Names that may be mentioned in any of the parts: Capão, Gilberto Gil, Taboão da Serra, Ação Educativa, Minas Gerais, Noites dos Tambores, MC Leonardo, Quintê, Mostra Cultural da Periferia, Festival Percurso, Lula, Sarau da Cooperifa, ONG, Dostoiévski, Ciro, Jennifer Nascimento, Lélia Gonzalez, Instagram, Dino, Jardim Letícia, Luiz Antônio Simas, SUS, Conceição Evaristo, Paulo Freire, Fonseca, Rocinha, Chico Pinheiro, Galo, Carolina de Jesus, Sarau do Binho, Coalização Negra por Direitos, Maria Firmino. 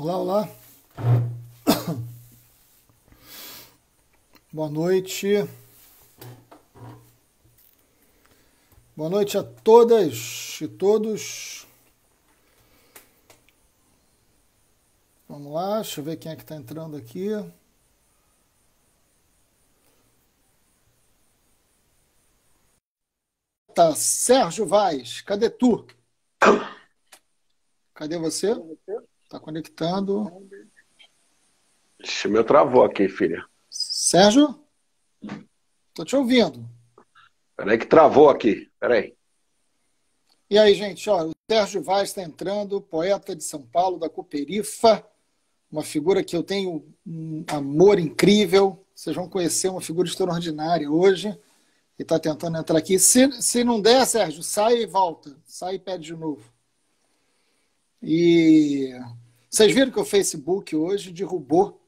Olá, olá. Boa noite. Boa noite a todas e todos. Vamos lá, deixa eu ver quem é que está entrando aqui. Tá, Sérgio Vaz, cadê tu? Cadê você? Tá conectando. Ixi, meu travou aqui, filha. Sérgio? Tô te ouvindo. Peraí que travou aqui. Peraí. E aí, gente? Ó, o Sérgio Vaz está entrando, poeta de São Paulo, da Cooperifa. Uma figura que eu tenho um amor incrível. Vocês vão conhecer uma figura extraordinária hoje. Ele está tentando entrar aqui. Se não der, Sérgio, sai e volta. Sai e pede de novo. E vocês viram que o Facebook hoje derrubou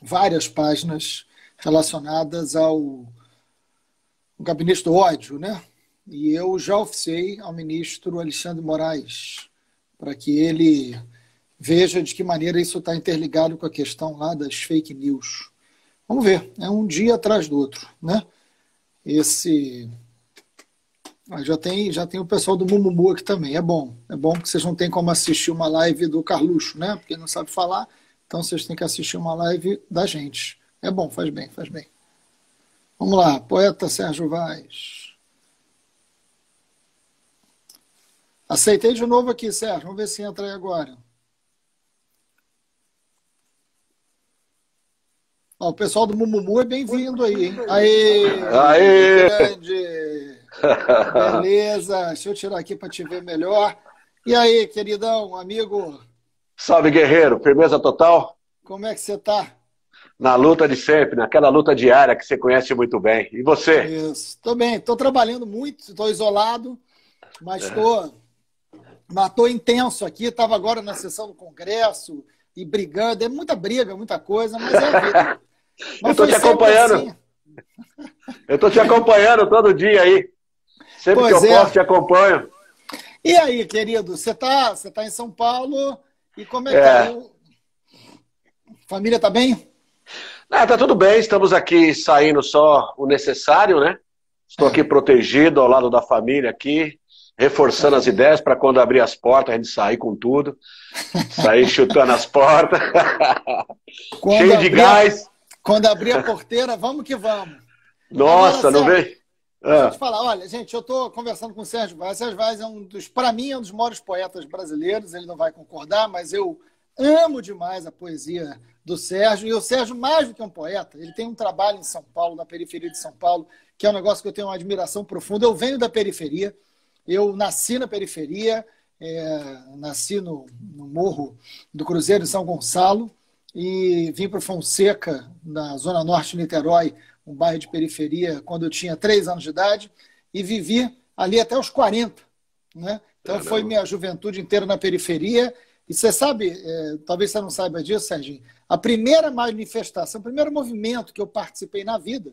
várias páginas relacionadas ao gabinete do ódio, né? E eu já oficiei ao ministro Alexandre Moraes para que ele veja de que maneira isso está interligado com a questão lá das fake news. Vamos ver, é um dia atrás do outro, né? Esse... Já tem o pessoal do Mumumu aqui também. É bom porque vocês não têm como assistir uma live do Carluxo, né? Porque ele não sabe falar, então vocês têm que assistir uma live da gente. É bom, faz bem, faz bem. Vamos lá, poeta Sérgio Vaz. Aceitei de novo aqui, Sérgio. Vamos ver se entra aí agora. Ó, o pessoal do Mumumu é bem-vindo aí, hein? Aê! Aê! Grande! Beleza, deixa eu tirar aqui para te ver melhor. E aí, queridão, amigo? Salve, guerreiro, firmeza total? Como é que você tá? Na luta de sempre, naquela luta diária que você conhece muito bem. E você? Isso, tô bem, tô trabalhando muito, tô isolado, mas tô, tô intenso aqui, tava agora na sessão do Congresso e brigando, é muita briga, muita coisa, mas é a vida. Mas eu tô te acompanhando. Assim. Eu tô te acompanhando todo dia aí. Sempre pois que eu posso, te acompanho. E aí, querido, você tá em São Paulo e como é que tá? Família tá bem? Ah, tá tudo bem, estamos aqui saindo só o necessário, né? Estou aqui protegido, ao lado da família aqui, reforçando as ideias para quando abrir as portas a gente sair com tudo. Sair chutando as portas. Cheio de gás. Quando abrir a porteira, vamos que vamos. Nossa, agora, não vejo. Deixa eu te falar, olha, gente, eu estou conversando com o Sérgio Vaz. Sérgio Vaz é um dos, para mim, é um dos maiores poetas brasileiros. Ele não vai concordar, mas eu amo demais a poesia do Sérgio. E o Sérgio, mais do que um poeta, ele tem um trabalho em São Paulo, na periferia de São Paulo, que é um negócio que eu tenho uma admiração profunda. Eu venho da periferia, eu nasci na periferia, nasci no Morro do Cruzeiro, em São Gonçalo, e vim para o Fonseca, na zona norte de Niterói, um bairro de periferia, quando eu tinha 3 anos de idade, e vivi ali até os 40. Né? Então caramba, foi minha juventude inteira na periferia. E você sabe, talvez você não saiba disso, Serginho, a primeira manifestação, o primeiro movimento que eu participei na vida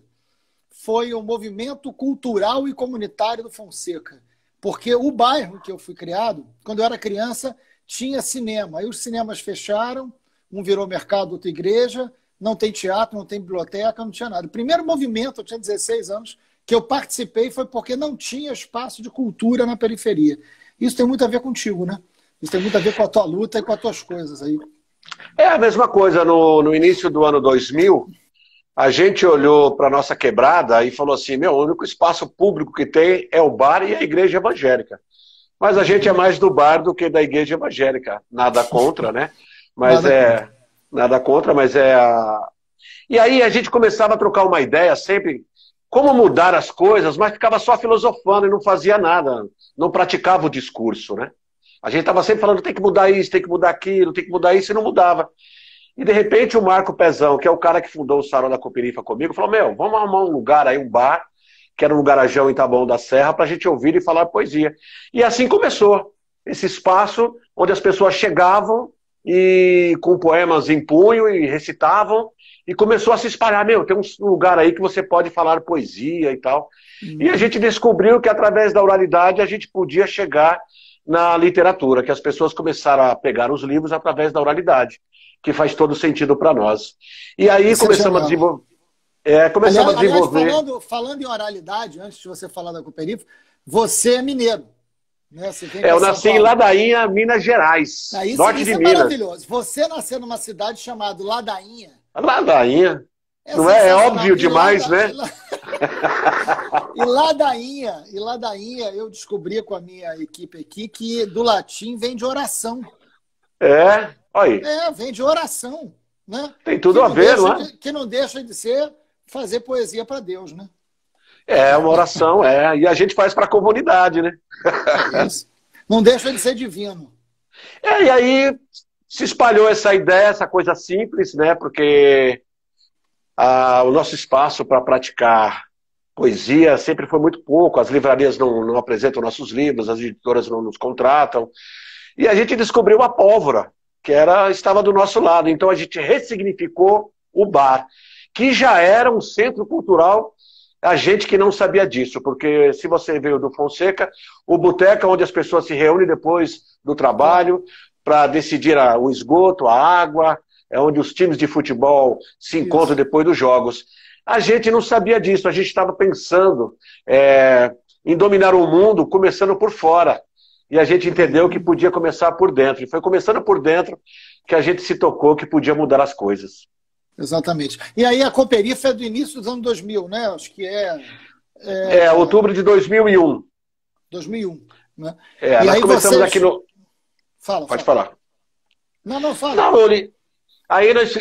foi o movimento cultural e comunitário do Fonseca. Porque o bairro que eu fui criado, quando eu era criança, tinha cinema. Aí os cinemas fecharam, um virou mercado, outra igreja, não tem teatro, não tem biblioteca, não tinha nada. O primeiro movimento, eu tinha 16 anos, que eu participei foi porque não tinha espaço de cultura na periferia. Isso tem muito a ver contigo, né? Isso tem muito a ver com a tua luta e com as tuas coisas aí. É a mesma coisa. No início do ano 2000, a gente olhou para a nossa quebrada e falou assim, meu, o único espaço público que tem é o bar e a igreja evangélica. Mas a gente é mais do bar do que da igreja evangélica. Nada contra, né? Mas E aí a gente começava a trocar uma ideia sempre, como mudar as coisas, mas ficava só filosofando e não fazia nada, não praticava o discurso, né? A gente estava sempre falando, tem que mudar isso, tem que mudar aquilo, tem que mudar isso, e não mudava. E de repente o Marco Pezão, que é o cara que fundou o Sarau da Cooperifa comigo, falou, meu, vamos arrumar um lugar aí, um bar, que era um garajão em Taboão da Serra, pra gente ouvir e falar poesia. E assim começou esse espaço onde as pessoas chegavam, e com poemas em punho, e recitavam, e começou a se espalhar, meu, tem um lugar aí que você pode falar poesia e tal. E a gente descobriu que através da oralidade a gente podia chegar na literatura, que as pessoas começaram a pegar os livros através da oralidade, que faz todo sentido para nós. E aí começamos a desenvolver... Falando em oralidade, antes de você falar da Cooperifa, você é mineiro, né? Você vem eu nasci em Ladainha, Minas Gerais, norte de Minas. Maravilhoso. Você nasceu numa cidade chamada Ladainha. Ladainha. Não é óbvio demais, né? E Ladainha, eu descobri com a minha equipe aqui que do latim vem de oração. É? Olha aí. É, vem de oração. Né? Tem tudo a ver, não é? Que não deixa de ser fazer poesia para Deus, né? É, uma oração, é. E a gente faz para a comunidade, né? Isso. Não deixa de ser divino. É, e aí se espalhou essa ideia, essa coisa simples, né? Porque o nosso espaço para praticar poesia sempre foi muito pouco. As livrarias não apresentam nossos livros, as editoras não nos contratam. E a gente descobriu a pólvora, que estava do nosso lado. Então a gente ressignificou o bar, que já era um centro cultural, a gente que não sabia disso, porque se você veio do Fonseca, o boteco onde as pessoas se reúnem depois do trabalho para decidir o esgoto, a água, é onde os times de futebol se encontram depois dos jogos. A gente não sabia disso, a gente estava pensando em dominar o mundo, começando por fora. E a gente entendeu que podia começar por dentro. E foi começando por dentro que a gente se tocou que podia mudar as coisas. Exatamente. E aí a Cooperifa é do início dos anos 2000, né? Acho que é outubro de 2001. 2001, né? É, nós começamos aqui no... Fala, pode falar. Não, fala. Aí nós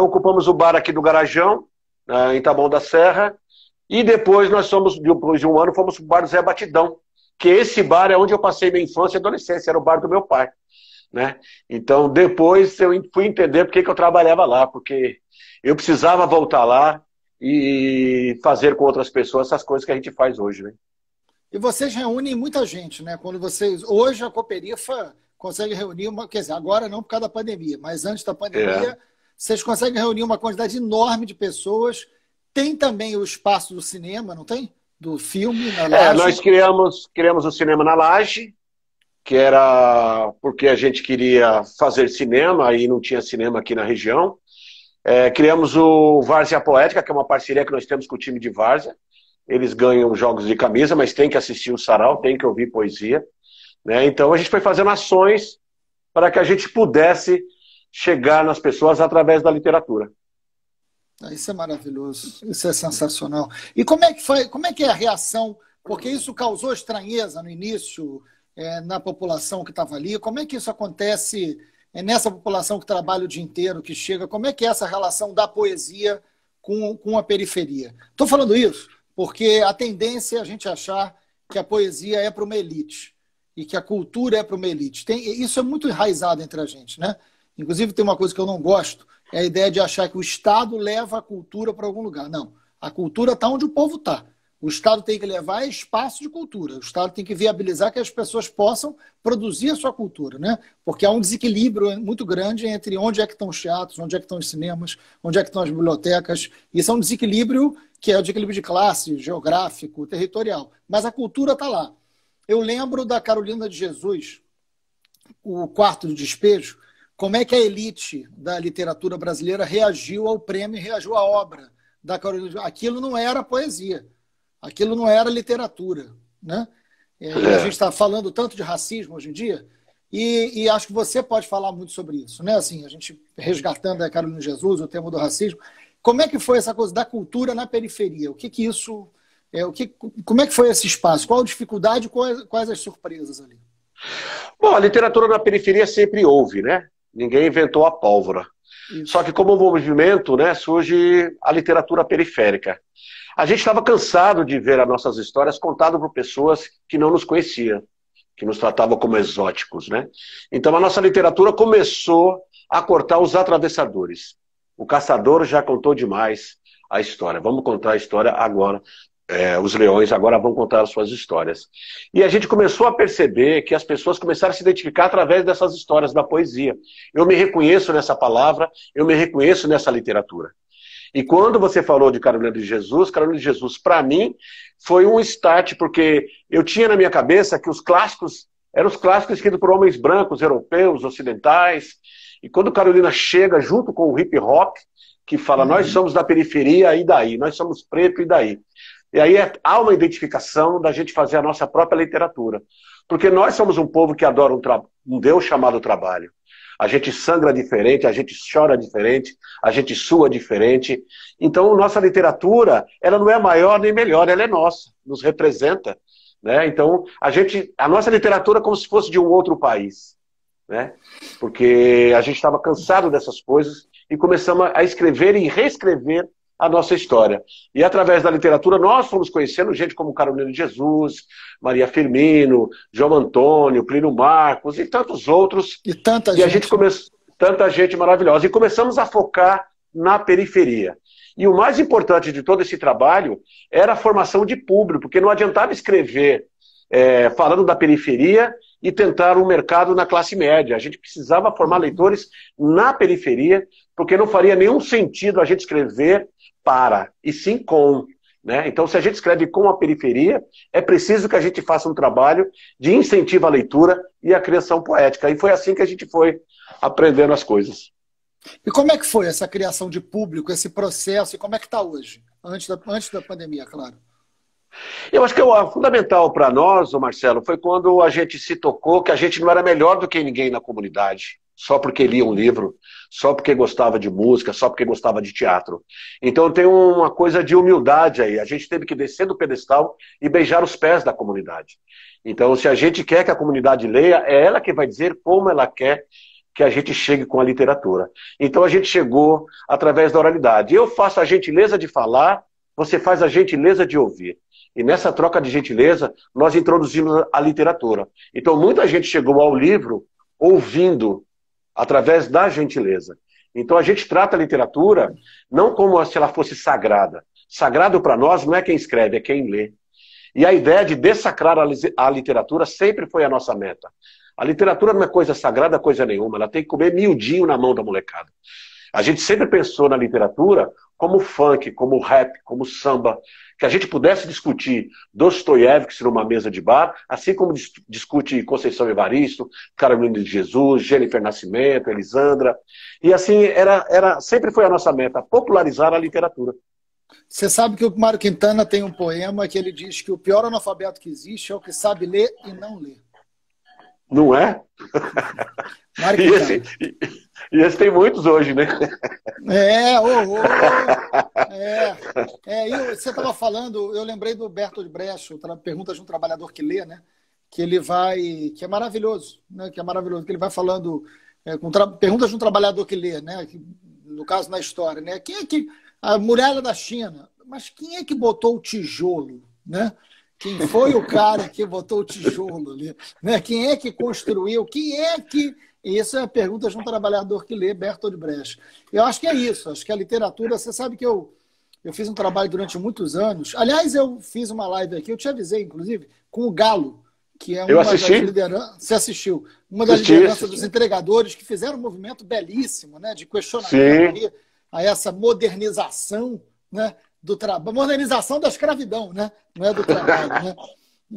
ocupamos o bar aqui do Garajão, em Taboão da Serra. E depois nós fomos, depois de um ano, fomos para o bar do Zé Batidão. Que esse bar é onde eu passei minha infância e adolescência, era o bar do meu pai, né? Então, depois eu fui entender por que eu trabalhava lá, porque eu precisava voltar lá e fazer com outras pessoas essas coisas que a gente faz hoje, né? E vocês reúnem muita gente, né? Quando vocês... Hoje a Cooperifa consegue reunir uma... Quer dizer, agora não por causa da pandemia, mas antes da pandemia, vocês conseguem reunir uma quantidade enorme de pessoas. Tem também o espaço do cinema, não tem? Do filme na Laje. Nós criamos o cinema na Laje, que era porque a gente queria fazer cinema e não tinha cinema aqui na região. Criamos o Várzea Poética, que é uma parceria que nós temos com o time de Várzea. Eles ganham jogos de camisa, mas tem que assistir o sarau, tem que ouvir poesia, né? Então a gente foi fazendo ações para que a gente pudesse chegar nas pessoas através da literatura. Isso é maravilhoso, isso é sensacional. E como é que foi? Como é que é a reação? Porque isso causou estranheza no início na população que estava ali. Como é que isso acontece nessa população que trabalha o dia inteiro, que chega? Como é que é essa relação da poesia com a periferia? Estou falando isso porque a tendência é a gente achar que a poesia é para uma elite e que a cultura é para uma elite. Isso é muito enraizado entre a gente, né? Inclusive tem uma coisa que eu não gosto, é a ideia de achar que o Estado leva a cultura para algum lugar. Não, a cultura está onde o povo está. O Estado tem que levar espaço de cultura. O Estado tem que viabilizar que as pessoas possam produzir a sua cultura, né? Porque há um desequilíbrio muito grande entre onde é que estão os teatros, onde é que estão os cinemas, onde é que estão as bibliotecas. Isso é um desequilíbrio que é o desequilíbrio de classe, geográfico, territorial. Mas a cultura está lá. Eu lembro da Carolina de Jesus, o Quarto do Despejo. Como é que a elite da literatura brasileira reagiu ao prêmio, reagiu à obra da Carolina? Aquilo não era poesia, aquilo não era literatura, né? A gente está falando tanto de racismo hoje em dia, e acho que você pode falar muito sobre isso, né? Assim, a gente resgatando a Carolina Jesus, o tema do racismo. Como é que foi essa coisa da cultura na periferia? O que que isso é? Como é que foi esse espaço? Qual a dificuldade? Quais as surpresas ali? Bom, a literatura na periferia sempre houve, né? Ninguém inventou a pólvora. Isso. Só que como movimento, né, surge a literatura periférica. A gente estava cansado de ver as nossas histórias contadas por pessoas que não nos conheciam, que nos tratavam como exóticos, né? Então a nossa literatura começou a cortar os atravessadores. O caçador já contou demais a história. Vamos contar a história agora. Os leões agora vão contar as suas histórias. E a gente começou a perceber que as pessoas começaram a se identificar através dessas histórias da poesia. Eu me reconheço nessa palavra, eu me reconheço nessa literatura. E quando você falou de Carolina de Jesus, para mim, foi um start, porque eu tinha na minha cabeça que os clássicos Eram os clássicos escritos por homens brancos, europeus, ocidentais. E quando Carolina chega junto com o hip hop, que fala, nós somos da periferia e daí, nós somos preto e daí. E aí há uma identificação da gente fazer a nossa própria literatura. Porque nós somos um povo que adora um Deus chamado trabalho. A gente sangra diferente, a gente chora diferente, a gente sua diferente. Então, nossa literatura, ela não é maior nem melhor, ela é nossa, nos representa. Né? Então, a nossa literatura é como se fosse de um outro país. Né? Porque a gente estava cansado dessas coisas e começamos a escrever e reescrever a nossa história. E através da literatura nós fomos conhecendo gente como Carolina de Jesus, Maria Firmino, João Antônio, Plínio Marcos e tantos outros. E tanta gente maravilhosa. E começamos a focar na periferia. E o mais importante de todo esse trabalho era a formação de público, porque não adiantava escrever falando da periferia e tentar um mercado na classe média. A gente precisava formar leitores na periferia, porque não faria nenhum sentido a gente escrever para, e sim com. Né? Então, se a gente escreve com a periferia, é preciso que a gente faça um trabalho de incentivo à leitura e à criação poética. E foi assim que a gente foi aprendendo as coisas. E como é que foi essa criação de público, esse processo, e como é que está hoje? Antes da pandemia, claro. Eu acho que o fundamental para nós, Marcelo, foi quando a gente se tocou que a gente não era melhor do que ninguém na comunidade. Só porque lia um livro, só porque gostava de música, só porque gostava de teatro. Então tem uma coisa de humildade aí. A gente teve que descer do pedestal e beijar os pés da comunidade. Então, se a gente quer que a comunidade leia, é ela que vai dizer como ela quer que a gente chegue com a literatura. Então a gente chegou através da oralidade. Eu faço a gentileza de falar, você faz a gentileza de ouvir. E nessa troca de gentileza, nós introduzimos a literatura. Então muita gente chegou ao livro ouvindo, através da gentileza. Então a gente trata a literatura não como se ela fosse sagrada. Sagrado para nós não é quem escreve, é quem lê. E a ideia de dessacrar a literatura sempre foi a nossa meta. A literatura não é coisa sagrada, coisa nenhuma. Ela tem que comer miudinho na mão da molecada. A gente sempre pensou na literatura como funk, como rap, como samba, que a gente pudesse discutir Dostoiévski numa mesa de bar, assim como discute Conceição Evaristo, Carolina de Jesus, Jennifer Nascimento, Elisandra. E assim, sempre foi a nossa meta, popularizar a literatura. Você sabe que o Mário Quintana tem um poema que ele diz que o pior analfabeto que existe é o que sabe ler e não lê. Não é? E esse tem muitos hoje, né? E você estava falando, eu lembrei do Bertolt Brecht, pergunta de um trabalhador que lê, né? Que ele vai, que é maravilhoso, né? Que é maravilhoso, que ele vai falando, pergunta de um trabalhador que lê, né? Que, no caso, na história, né? Quem é que, a muralha da China, mas quem é que botou o tijolo, né? Quem foi o cara que botou o tijolo ali? Né? Quem é que construiu? Quem é que... Isso é a pergunta de um trabalhador que lê, Bertolt Brecht. Eu acho que é isso. Acho que a literatura... Você sabe que eu fiz um trabalho durante muitos anos. Aliás, eu fiz uma live aqui, eu te avisei, inclusive, com o Galo, que é uma das lideranças... Você assistiu? Uma das lideranças dos entregadores que fizeram um movimento belíssimo, né? De questionamento a essa modernização, né? Do trabalho, modernização da escravidão, né? Não é do trabalho, né?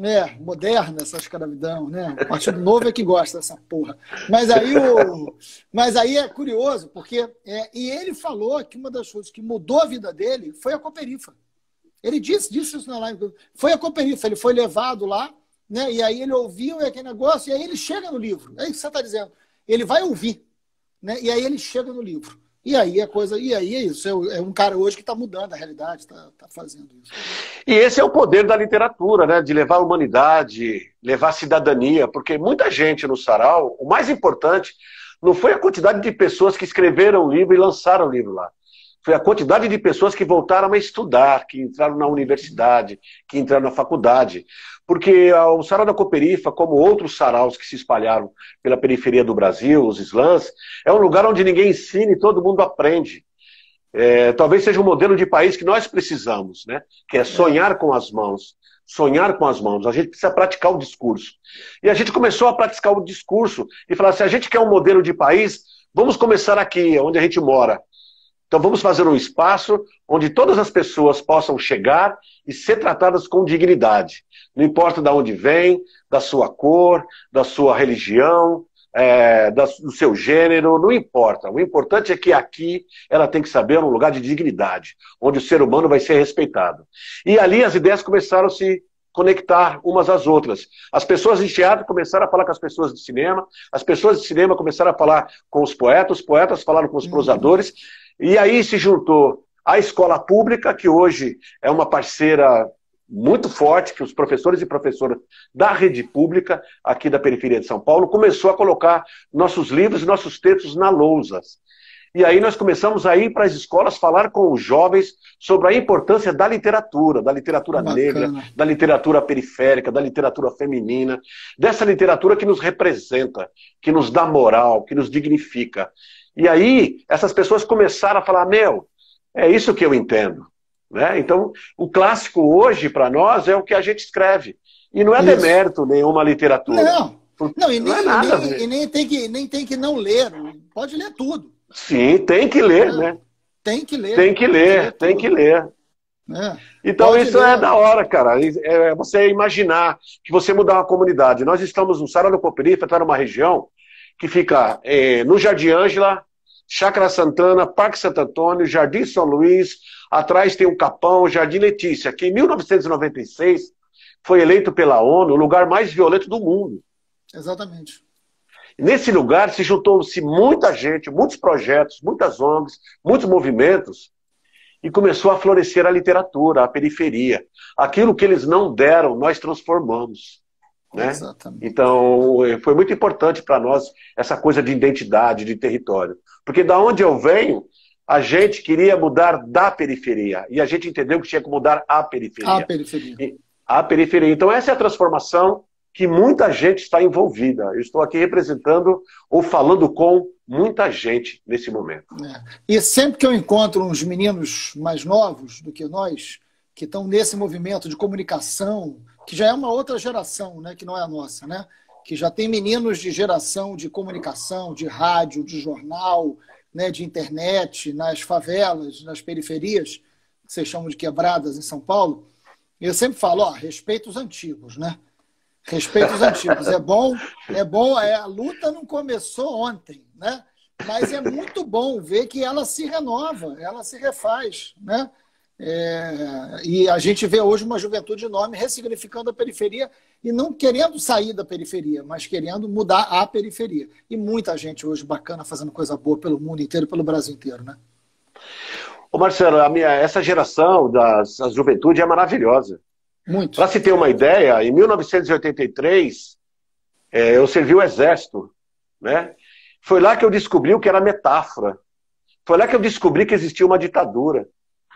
É moderna essa escravidão, né? O Partido Novo é que gosta dessa porra. Mas aí é curioso, porque e ele falou que uma das coisas que mudou a vida dele foi a Cooperifa. Ele disse isso na live. Foi a Cooperifa, ele foi levado lá, né? E aí ele ouviu aquele negócio, e aí ele chega no livro. É isso que você está dizendo. Ele vai ouvir, né? E aí ele chega no livro. E aí é isso. É um cara hoje que está mudando a realidade, está fazendo isso. E esse é o poder da literatura, né? De levar a humanidade, levar a cidadania, porque muita gente no Sarau, o mais importante não foi a quantidade de pessoas que escreveram o livro e lançaram o livro lá. Foi a quantidade de pessoas que voltaram a estudar, que entraram na universidade, que entraram na faculdade. Porque o Sarau da Cooperifa, como outros saraus que se espalharam pela periferia do Brasil, os slams, é um lugar onde ninguém ensina e todo mundo aprende. Talvez seja um modelo de país que nós precisamos, né? Que é sonhar com as mãos. Sonhar com as mãos. A gente precisa praticar o discurso. E a gente começou a praticar o discurso e falar assim, a gente quer um modelo de país, vamos começar aqui, onde a gente mora. Então vamos fazer um espaço onde todas as pessoas possam chegar e ser tratadas com dignidade. Não importa de onde vem, da sua cor, da sua religião, do seu gênero, não importa. O importante é que aqui ela tem que saber um lugar de dignidade, onde o ser humano vai ser respeitado. E ali as ideias começaram a se conectar umas às outras. As pessoas de teatro começaram a falar com as pessoas de cinema, as pessoas de cinema começaram a falar com os poetas falaram com os prosadores, e aí se juntou a escola pública, que hoje é uma parceira muito forte, que os professores e professoras da rede pública, aqui da periferia de São Paulo, começou a colocar nossos livros e nossos textos na lousas. E aí nós começamos a ir para as escolas falar com os jovens sobre a importância da literatura negra, da literatura periférica, da literatura feminina, dessa literatura que nos representa, que nos dá moral, que nos dignifica. E aí essas pessoas começaram a falar, meu, é isso que eu entendo. Né? Então, o clássico hoje, para nós, é o que a gente escreve. E não é demérito nenhuma literatura. Não, e nem, não é nada. E nem tem que não ler. Pode ler tudo. Sim, tem que ler, né? Tem que ler. Tem que ler. Então, pode isso ler. É da hora, cara. É você imaginar que você mudar uma comunidade. Nós estamos no Sarau da Cooperifa, está numa região que fica no Jardim Ângela, Chácara Santana, Parque Santo Antônio, Jardim São Luís. Atrás tem o Capão, Jardim Letícia, que em 1996 foi eleito pela ONU o lugar mais violento do mundo. Exatamente. Nesse lugar se juntou-se muita gente, muitos projetos, muitas ONGs, muitos movimentos, e começou a florescer a literatura, a periferia. Aquilo que eles não deram, nós transformamos. Né? Exatamente. Então, foi muito importante para nós essa coisa de identidade, de território. Porque da onde eu venho, a gente queria mudar da periferia. E a gente entendeu que tinha que mudar a periferia. A periferia. Então, essa é a transformação que muita gente está envolvida. Eu estou aqui representando ou falando com muita gente nesse momento. E sempre que eu encontro uns meninos mais novos do que nós, que estão nesse movimento de comunicação, que já é uma outra geração, né, que não é a nossa, né? Que já tem meninos de geração de comunicação, de rádio, de jornal, né, de internet, nas favelas, nas periferias, que vocês chamam de quebradas em São Paulo, eu sempre falo, ó, respeita os antigos, né? Respeita os antigos. A luta não começou ontem, né? Mas é muito bom ver que ela se renova, ela se refaz, né? E a gente vê hoje uma juventude enorme ressignificando a periferia e não querendo sair da periferia, mas querendo mudar a periferia. E muita gente hoje bacana fazendo coisa boa pelo mundo inteiro, pelo Brasil inteiro, né? Ô Marcelo, essa geração da juventude é maravilhosa. Muito. Para se ter uma ideia, em 1983 eu servi o exército, né? Foi lá que eu descobri o que era metáfora. Foi lá que eu descobri que existia uma ditadura.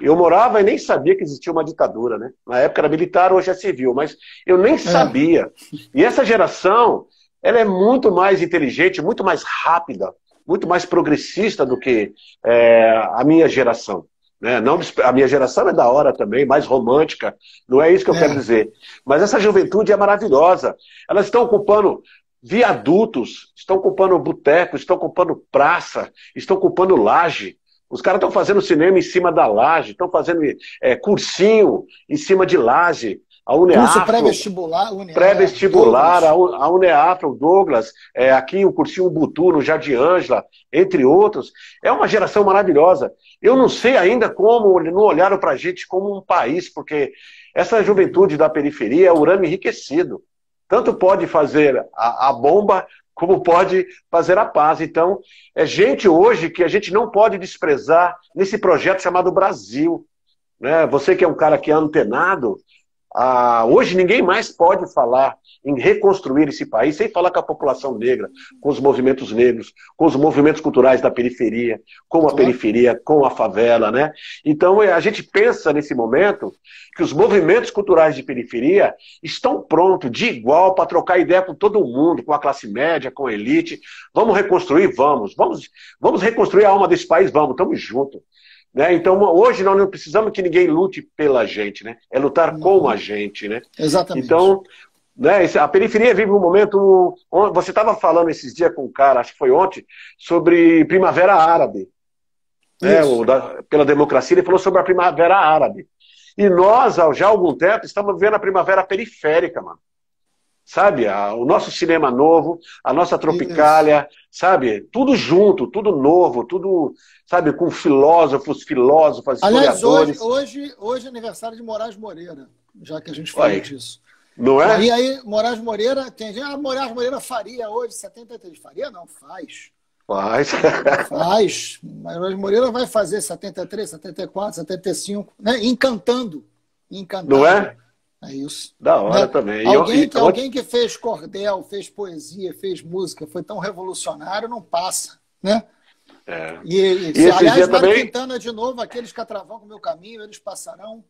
Eu morava e nem sabia que existia uma ditadura, né? Na época era militar, hoje é civil, mas eu nem sabia. E essa geração, ela é muito mais inteligente, muito mais rápida, muito mais progressista do que a minha geração. Né? Não, a minha geração é da hora também, mais romântica, não é isso que eu quero dizer. Mas essa juventude é maravilhosa. Elas estão ocupando viadutos, estão ocupando botecos, estão ocupando praça, estão ocupando laje. Os caras estão fazendo cinema em cima da laje, estão fazendo cursinho em cima de laje. A Uneafro, pré-vestibular, a Uneafro, Douglas, aqui o cursinho Butu, no Jardim Ângela, entre outros. É uma geração maravilhosa. Eu não sei ainda como não olharam para a gente como um país, porque essa juventude da periferia é urânio enriquecido. Tanto pode fazer a bomba, como pode fazer a paz. Então, é gente hoje que a gente não pode desprezar nesse projeto chamado Brasil. Né? Você que é um cara que é antenado, hoje ninguém mais pode falar em reconstruir esse país sem falar com a população negra, com os movimentos negros, com os movimentos culturais da periferia, com a periferia, com a favela. Né? Então, a gente pensa nesse momento que os movimentos culturais de periferia estão prontos, de igual, para trocar ideia com todo mundo, com a classe média, com a elite. Vamos reconstruir? Vamos reconstruir a alma desse país? Vamos, estamos juntos. Né? Então, hoje nós não precisamos que ninguém lute pela gente, né? É lutar com a gente. Né? Exatamente. Então, né, a periferia vive um momento... Você estava falando esses dias com um cara, acho que foi ontem, sobre Primavera Árabe. né, pela democracia, ele falou sobre a primavera árabe. E nós, já há algum tempo, estamos vendo a primavera periférica, mano. Sabe? O nosso cinema novo, a nossa Tropicália, sabe? Tudo junto, tudo novo, tudo, sabe? Com filósofos, filósofas, historiadores. Aliás, hoje é aniversário de Moraes Moreira, já que a gente falou disso. Não é? E aí, Moraes Moreira, tem gente, Moraes Moreira faria hoje, 73. Faria? Não, faz. Faz. Moraes Moreira vai fazer 73, 74, 75, né? Encantando. Encantando. Não é? É isso. Da hora também. Alguém que fez cordel, fez poesia, fez música, foi tão revolucionário, não passa, né? É. E aliás, Mário Quintana de novo, aqueles que atravam o meu caminho, eles passarão,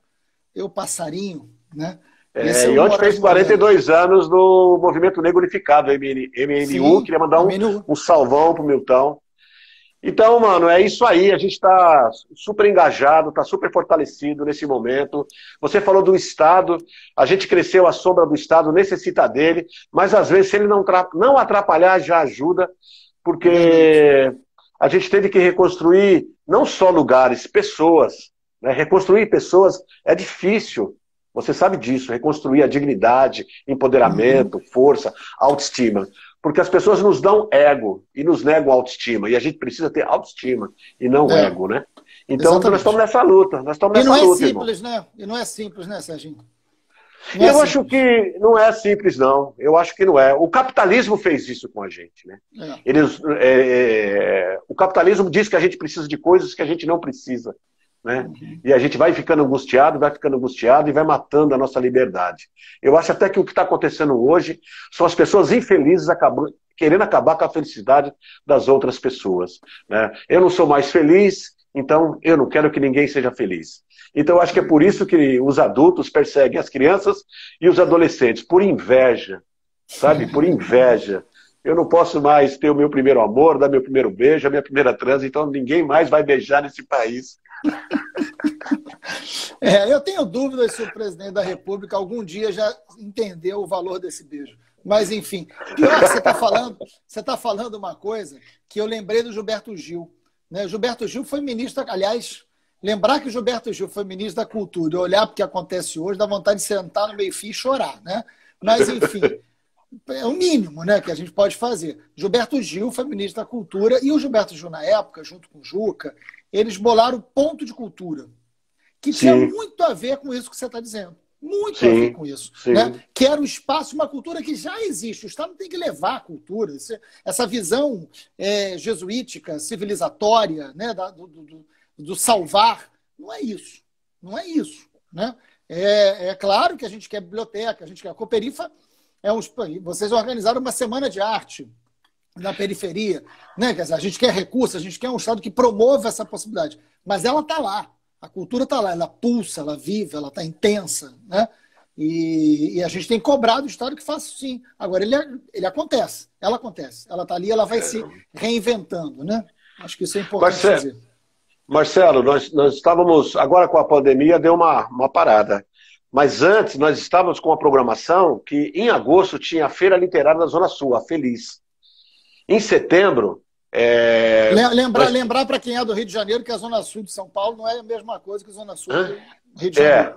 eu passarinho, né? É, e ontem fez 42 anos do Movimento Negro Unificado, MNU. Queria mandar um salvão pro Milton. Então, mano, é isso aí. A gente está super engajado, está super fortalecido nesse momento. Você falou do Estado, a gente cresceu à sombra do Estado, necessita dele, mas às vezes se ele não atrapalhar, já ajuda, porque a gente teve que reconstruir não só lugares, pessoas, né? Reconstruir pessoas é difícil. Você sabe disso, reconstruir a dignidade, empoderamento, força, autoestima. Porque as pessoas nos dão ego e nos negam autoestima. E a gente precisa ter autoestima e não ego, né? Então nós estamos nessa luta. E não é simples, irmão. Né? E não é simples, né, Serginho? Eu acho que não é simples, não. Eu acho que não é. O capitalismo fez isso com a gente, né? É. O capitalismo diz que a gente precisa de coisas que a gente não precisa. Né? E a gente vai ficando angustiado e vai matando a nossa liberdade. Eu acho até que o que está acontecendo hoje são as pessoas infelizes querendo acabar com a felicidade das outras pessoas, né? Eu não sou mais feliz, então eu não quero que ninguém seja feliz. Então eu acho que é por isso que os adultos perseguem as crianças e os adolescentes, por inveja, sabe? Por inveja. Eu não posso mais ter o meu primeiro amor, dar meu primeiro beijo, a minha primeira transa, então ninguém mais vai beijar nesse país. Eu tenho dúvidas se o presidente da República algum dia já entendeu o valor desse beijo. Mas, enfim, pior que você está falando uma coisa que eu lembrei do Gilberto Gil. Né? Gilberto Gil foi ministro, aliás, lembrar que o Gilberto Gil foi ministro da Cultura e olhar para o que acontece hoje dá vontade de sentar no meio-fio e chorar. Né? Mas, enfim, é o mínimo, né, que a gente pode fazer. Gilberto Gil foi ministro da Cultura e o Gilberto Gil, na época, junto com o Juca, eles bolaram ponto de cultura, que tinha muito a ver com isso que você está dizendo. Muito a ver com isso. Né? Que era um espaço, uma cultura que já existe. O Estado tem que levar a cultura. Essa visão jesuítica, civilizatória, né? do salvar, não é isso. Não é isso. Né? É claro que a gente quer biblioteca, a gente quer a Cooperifa. Vocês organizaram uma semana de arte na periferia, né? Quer dizer, a gente quer recursos, a gente quer um Estado que promova essa possibilidade, mas ela está lá, a cultura está lá, ela pulsa, ela vive, ela está intensa, né? E a gente tem cobrado o Estado que faça sim. Agora ele acontece, ela está ali, ela vai se reinventando, né? Acho que isso é importante fazer. Marcelo, nós estávamos agora com a pandemia, deu uma parada. Mas antes nós estávamos com uma programação que em agosto tinha a Feira Literária da Zona Sul, a Feliz. Em setembro... Lembrar para quem é do Rio de Janeiro que a Zona Sul de São Paulo não é a mesma coisa que a Zona Sul do Rio de Janeiro.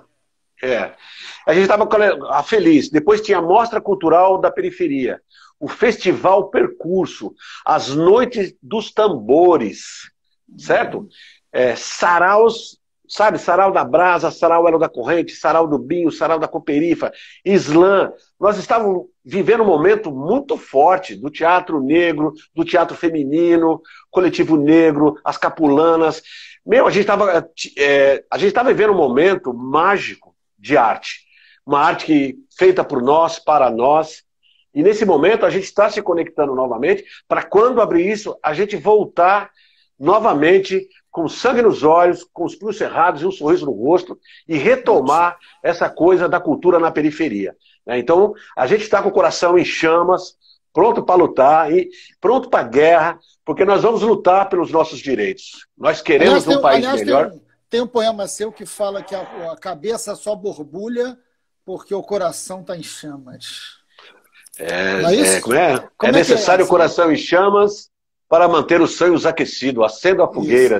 A gente estava com a Feliz. Depois tinha a Mostra Cultural da Periferia, o Festival Percurso, as Noites dos Tambores, certo? Saraus... Sabe, sarau da brasa, sarau elo da corrente, sarau do binho, sarau da cooperifa, islã. Nós estávamos vivendo um momento muito forte do teatro negro, do teatro feminino, coletivo negro, as capulanas. Meu, a gente estava vivendo um momento mágico de arte. Uma arte feita por nós, para nós. E nesse momento a gente está se conectando novamente para quando abrir isso, a gente voltar novamente... com sangue nos olhos, com os punhos cerrados e um sorriso no rosto, e retomar essa coisa da cultura na periferia. Então, a gente está com o coração em chamas, pronto para lutar, e pronto para a guerra, porque nós vamos lutar pelos nossos direitos. Nós queremos um país melhor. Tem um poema seu que fala que a cabeça só borbulha porque o coração está em chamas. É necessário o coração em chamas... para manter os sonhos aquecidos, acendo a fogueira.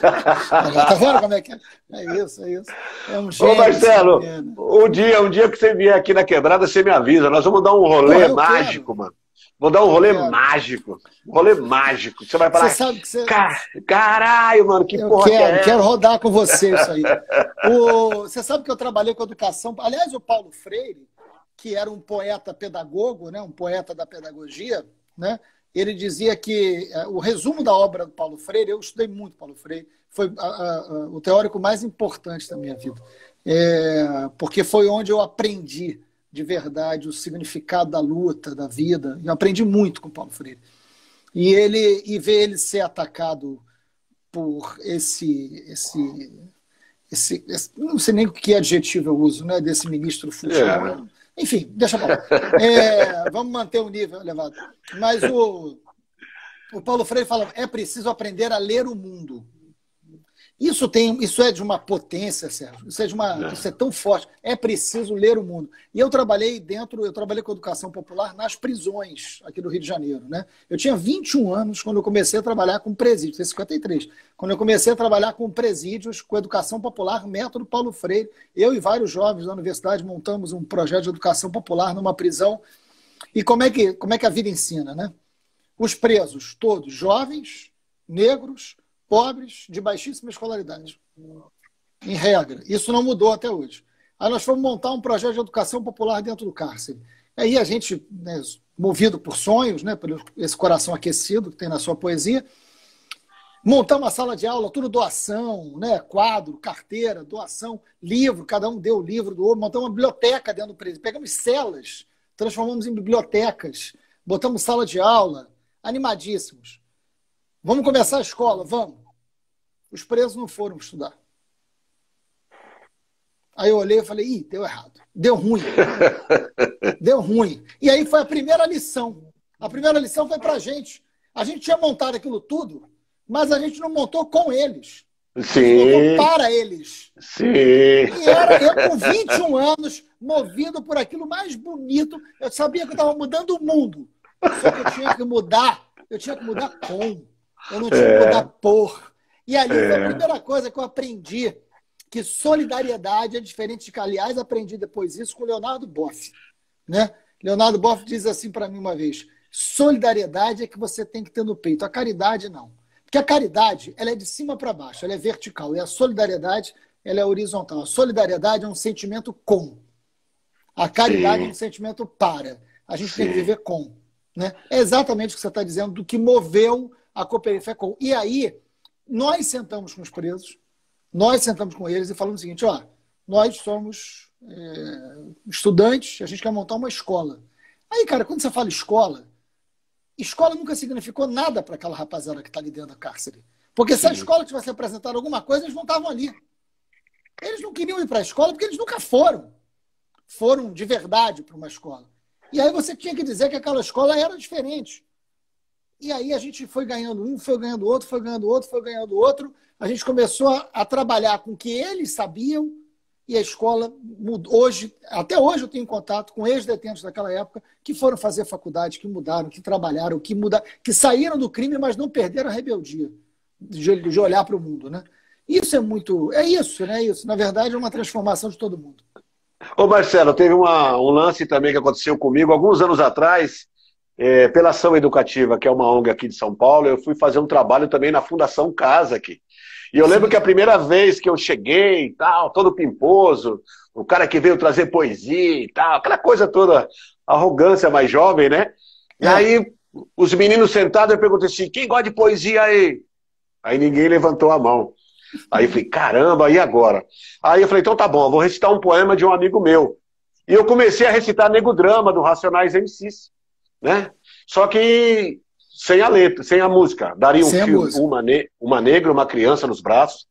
Tá vendo como é que é? É isso, é isso. É um gênio. Ô Marcelo, um dia que você vier aqui na Quebrada, você me avisa. Nós vamos dar um rolê mágico, mano. Vou dar um rolê mágico. Rolê mágico. Você vai falar... Você sabe que você... Caralho, mano, que porra que é? Eu quero rodar com você isso aí. Você sabe que eu trabalhei com educação... Aliás, o Paulo Freire, que era um poeta pedagogo, né? Um poeta da pedagogia, né? Ele dizia que o resumo da obra do Paulo Freire, eu estudei muito Paulo Freire, foi o teórico mais importante da minha vida, porque foi onde eu aprendi de verdade o significado da luta, da vida. Eu aprendi muito com Paulo Freire. E ver ele ser atacado por esse não sei nem que adjetivo eu uso, né, desse ministro futebol. Enfim, deixa eu falar. Vamos manter o nível elevado. Mas o Paulo Freire fala, é preciso aprender a ler o mundo. Isso é de uma potência, Sérgio. Isso é tão forte. É preciso ler o mundo. E eu trabalhei com educação popular nas prisões aqui do Rio de Janeiro, né? Eu tinha 21 anos quando eu comecei a trabalhar com presídios, tem 53. Quando eu comecei a trabalhar com presídios, com educação popular, método Paulo Freire, eu e vários jovens da universidade montamos um projeto de educação popular numa prisão. E como é que a vida ensina, né? Os presos, todos jovens, negros, pobres, de baixíssima escolaridade, em regra. Isso não mudou até hoje. Aí nós fomos montar um projeto de educação popular dentro do cárcere. Aí a gente, né, movido por sonhos, né, por esse coração aquecido que tem na sua poesia, montar uma sala de aula, tudo doação, né, quadro, carteira, doação, livro, cada um deu o livro do outro, montamos uma biblioteca dentro do presídio. Pegamos celas, transformamos em bibliotecas, botamos sala de aula, animadíssimos. Vamos começar a escola, vamos. Os presos não foram estudar. Aí eu olhei e falei, ih, deu errado. Deu ruim. Deu ruim. E aí foi a primeira lição. A primeira lição foi pra gente. A gente tinha montado aquilo tudo, mas a gente não montou com eles. Sim. Montou para eles. Sim. E era eu com 21 anos, movido por aquilo mais bonito. Eu sabia que eu estava mudando o mundo. Só que eu tinha que mudar com. Eu não tinha que mudar por. E ali foi a primeira coisa que eu aprendi, que solidariedade é diferente de que, aliás, aprendi depois isso com o Leonardo Boff. Né? Leonardo Boff diz assim para mim uma vez, solidariedade é que você tem que ter no peito, a caridade não. Porque a caridade ela é de cima para baixo, ela é vertical, e a solidariedade ela é horizontal. A solidariedade é um sentimento com. A caridade é um sentimento para. A gente tem que viver com. Né? É exatamente o que você está dizendo, do que moveu a Cooperifa. E aí, nós sentamos com os presos, nós sentamos com eles e falamos o seguinte, ó, nós somos estudantes, a gente quer montar uma escola. Aí, cara, quando você fala escola, escola nunca significou nada para aquela rapaziada que está ali dentro da cárcere. Porque se a escola tivesse apresentado alguma coisa, eles não estavam ali. Eles não queriam ir para a escola porque eles nunca foram. Foram de verdade para uma escola. E aí você tinha que dizer que aquela escola era diferente. E aí a gente foi ganhando um, foi ganhando outro, foi ganhando outro, foi ganhando outro. A gente começou a trabalhar com o que eles sabiam e a escola mudou. Hoje, até hoje eu tenho contato com ex-detentos daquela época que foram fazer faculdade, que mudaram, que trabalharam, que saíram do crime, mas não perderam a rebeldia de olhar para o mundo. Né? Isso é muito... É isso, né? É isso. Na verdade, é uma transformação de todo mundo. Ô Marcelo, teve um lance também que aconteceu comigo alguns anos atrás, pela Ação Educativa, que é uma ONG aqui de São Paulo. Eu fui fazer um trabalho também na Fundação Casa aqui. E eu lembro que a primeira vez que eu cheguei, tal, todo pimposo, o cara que veio trazer poesia e tal, aquela coisa toda, arrogância mais jovem, né? E aí os meninos sentados, eu perguntei assim, quem gosta de poesia aí? Aí ninguém levantou a mão. Aí eu falei, caramba, e agora? Aí eu falei, então tá bom, eu vou recitar um poema de um amigo meu. E eu comecei a recitar Nego Drama, do Racionais MCs, né? Só que sem a letra, sem a música. Daria um fio, uma negra, uma criança nos braços.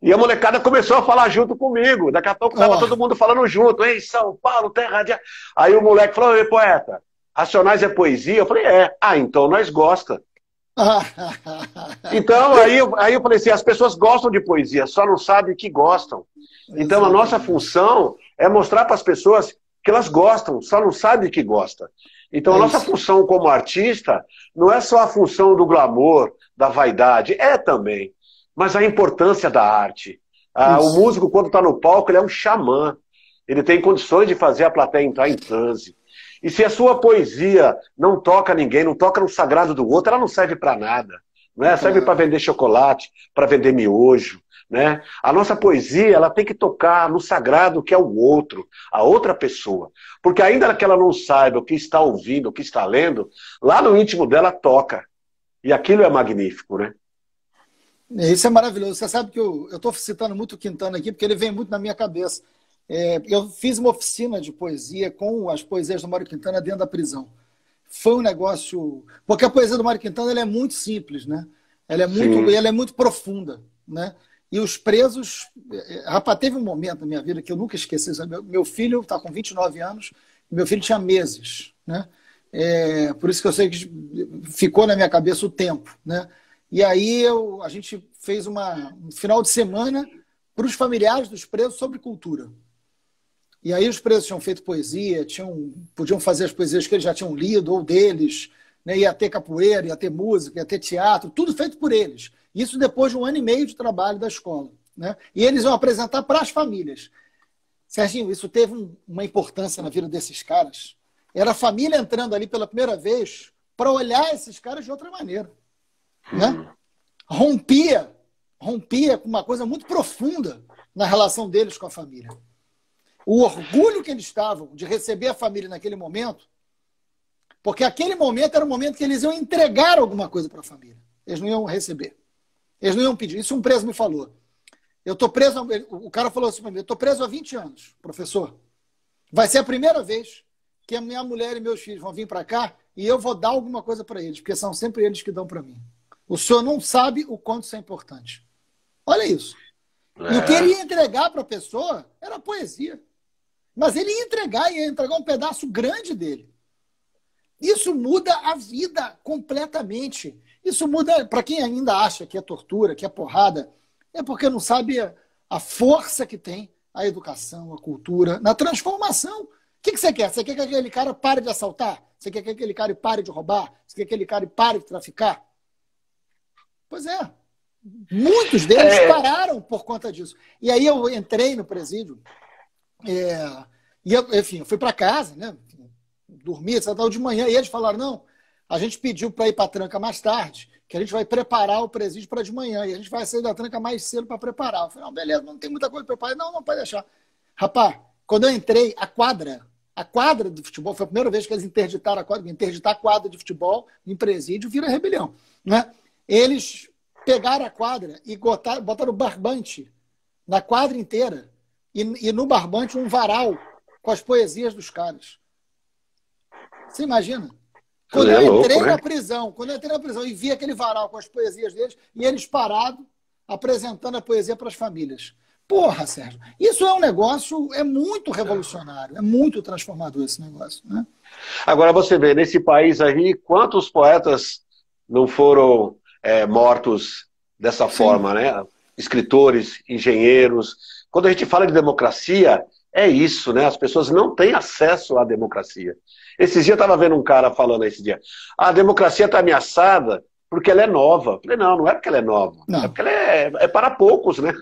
E a molecada começou a falar junto comigo. Daqui a pouco tava todo mundo falando junto. Ei, São Paulo, terra de... Aí o moleque falou, ei, poeta, Racionais é poesia? Eu falei, é. Ah, então nós gosta. Então, aí eu falei assim, as pessoas gostam de poesia, só não sabem que gostam. Então, a nossa função é mostrar para as pessoas que elas gostam, só não sabem que gostam. Então, a nossa função como artista não é só a função do glamour, da vaidade, é também, mas a importância da arte. O músico, quando está no palco, ele é um xamã. Ele tem condições de fazer a plateia entrar em transe. E se a sua poesia não toca ninguém, não toca no sagrado do outro, ela não serve para nada. Né? Serve para vender chocolate, para vender miojo. Né? A nossa poesia, ela tem que tocar no sagrado que é o outro, a outra pessoa. Porque ainda que ela não saiba o que está ouvindo, o que está lendo, lá no íntimo dela toca. E aquilo é magnífico, né? Isso é maravilhoso. Você sabe que eu estou citando muito o Quintana aqui, porque ele vem muito na minha cabeça. Eu fiz uma oficina de poesia com as poesias do Mário Quintana dentro da prisão. Foi um negócio... Porque a poesia do Mário Quintana ela é muito simples, né? Ela é muito, ela é muito profunda, né? E os presos... Rapaz, teve um momento na minha vida que eu nunca esqueci. Meu filho está com 29 anos, meu filho tinha meses, né? Por isso que eu sei que ficou na minha cabeça o tempo, né? E aí a gente fez um final de semana para os familiares dos presos sobre cultura. E aí os presos tinham feito poesia, podiam fazer as poesias que eles já tinham lido, ou deles, né? Ia ter capoeira, ia ter música, ia ter teatro, tudo feito por eles. Isso depois de 1 ano e meio de trabalho da escola, né? E eles iam apresentar para as famílias. Serginho, isso teve uma importância na vida desses caras. Era a família entrando ali pela primeira vez para olhar esses caras de outra maneira, né? Rompia com uma coisa muito profunda na relação deles com a família. O orgulho que eles estavam de receber a família naquele momento, porque aquele momento era o momento que eles iam entregar alguma coisa para a família. Eles não iam receber. Eles não iam pedir. Isso um preso me falou. Eu tô preso, o cara falou assim para mim, eu tô preso há 20 anos, professor. Vai ser a primeira vez que a minha mulher e meus filhos vão vir para cá e eu vou dar alguma coisa para eles, porque são sempre eles que dão para mim. O senhor não sabe o quanto isso é importante. Olha isso. E o que ele ia entregar para a pessoa era poesia. Mas ele ia entregar um pedaço grande dele. Isso muda a vida completamente. Isso muda, para quem ainda acha que é tortura, que é porrada, é porque não sabe a força que tem a educação, a cultura, na transformação. O que você quer? Você quer que aquele cara pare de assaltar? Você quer que aquele cara pare de roubar? Você quer que aquele cara pare de traficar? Pois é. Muitos deles pararam por conta disso. E aí eu entrei no presídio, e eu fui para casa, né? Dormi, etc. De manhã, e eles falaram, não, a gente pediu para ir para a tranca mais tarde, que a gente vai preparar o presídio para de manhã, e a gente vai sair da tranca mais cedo para preparar. Eu falei, não, beleza, não tem muita coisa para preparar. Não, pode deixar. Rapaz, quando eu entrei, a quadra de futebol, foi a primeira vez que eles interditaram a quadra, interditar a quadra de futebol em presídio vira rebelião, né? Eles pegaram a quadra e botaram barbante na quadra inteira e no barbante um varal com as poesias dos caras. Você imagina? Quando eu entrei na prisão, e vi aquele varal com as poesias deles e eles parados apresentando a poesia para as famílias. Porra, Sérgio, isso é um negócio, é muito revolucionário, é muito transformador esse negócio, né? Agora você vê, nesse país aí, quantos poetas não foram... mortos dessa forma, né? Escritores, engenheiros. Quando a gente fala de democracia, é isso, né? As pessoas não têm acesso à democracia. Esses dias eu estava vendo um cara falando a democracia está ameaçada porque ela é nova. Eu falei, não é porque ela é nova, não. É porque ela é para poucos, né?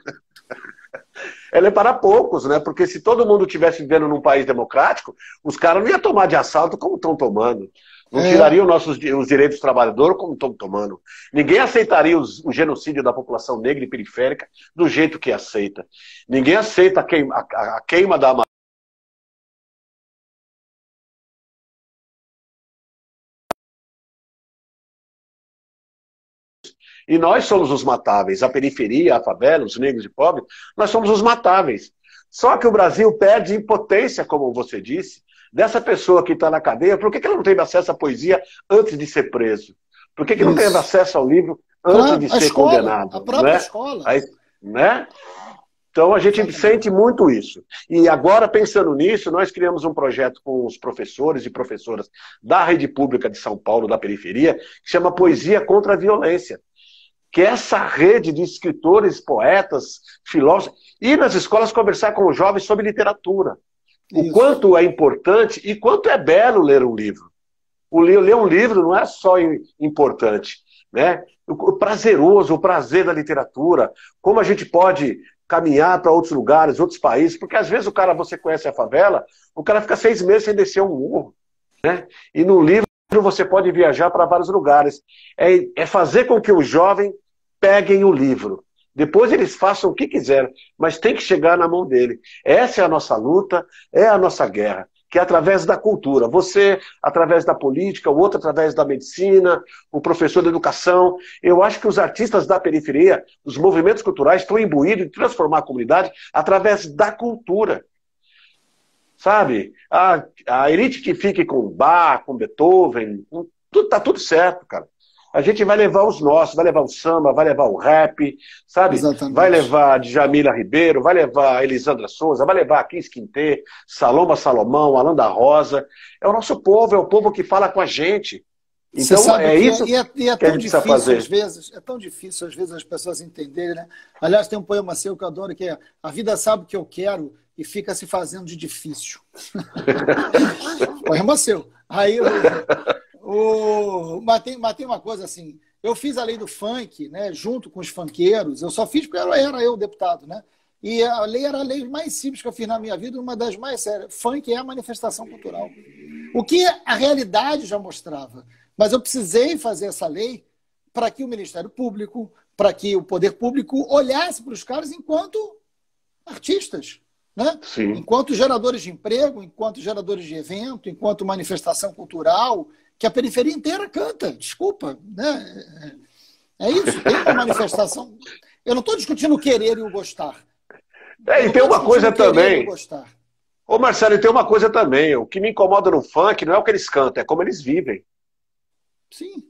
Ela é para poucos, né? Porque se todo mundo estivesse vivendo num país democrático, os caras não iam tomar de assalto como estão tomando. Não tirariam os direitos do trabalhador como estão tomando. Ninguém aceitaria o genocídio da população negra e periférica do jeito que aceita. Ninguém aceita a queima da Amazônia. E nós somos os matáveis. A periferia, a favela, os negros e pobres, nós somos os matáveis. Só que o Brasil perde em potência, como você disse, dessa pessoa que está na cadeia. Por que ela não teve acesso à poesia antes de ser preso? Por que não teve acesso ao livro antes de ser condenado? A própria escola. Aí, né? Então a gente sente muito isso. E agora, pensando nisso, nós criamos um projeto com os professores e professoras da rede pública de São Paulo, da periferia, que chama Poesia contra a Violência. Que essa rede de escritores, poetas, filósofos, ir nas escolas conversar com os jovens sobre literatura. O quanto é importante e quanto é belo ler um livro. Ler um livro não é só importante, né? O prazeroso, o prazer da literatura, como a gente pode caminhar para outros lugares, outros países, porque às vezes o cara, você conhece a favela, o cara fica 6 meses sem descer um morro, né? E no livro você pode viajar para vários lugares. É fazer com que o jovem peguem o livro. Depois eles façam o que quiserem, mas tem que chegar na mão dele. Essa é a nossa luta, é a nossa guerra, que é através da cultura. Você, através da política, o outro através da medicina, o professor da educação. Eu acho que os artistas da periferia, os movimentos culturais, estão imbuídos em transformar a comunidade através da cultura. Sabe? A elite que fique com Bach, com Beethoven, tá tudo certo, cara. A gente vai levar os nossos, vai levar o samba, vai levar o rap, sabe? Exatamente. Vai levar a Djamila Ribeiro, vai levar a Elisandra Souza, vai levar a Kiss Quintê, Salomba Salomão, Alain da Rosa. É o nosso povo, é o povo que fala com a gente. Então sabe, é isso que a gente precisa fazer. Às vezes, é tão difícil, às vezes, as pessoas entenderem, né? Aliás, tem um poema seu que eu adoro, que é: a vida sabe o que eu quero e fica se fazendo de difícil. Poema seu. Aí... Mas tem uma coisa assim, eu fiz a lei do funk, né, junto com os funkeeiros, eu só fiz porque era eu deputado, né? E a lei era a lei mais simples que eu fiz na minha vida, uma das mais sérias. Funk é a manifestação cultural. O que a realidade já mostrava. Mas eu precisei fazer essa lei para que o Ministério Público, para que o Poder Público olhasse para os caras enquanto artistas. Né? Enquanto geradores de emprego, enquanto geradores de evento, enquanto manifestação cultural, que a periferia inteira canta, desculpa, né? É isso, tem uma manifestação. Eu não estou discutindo o querer e o gostar. E tem uma coisa também. Ô Marcelo, tem uma coisa também. O que me incomoda no funk não é o que eles cantam, é como eles vivem. Sim.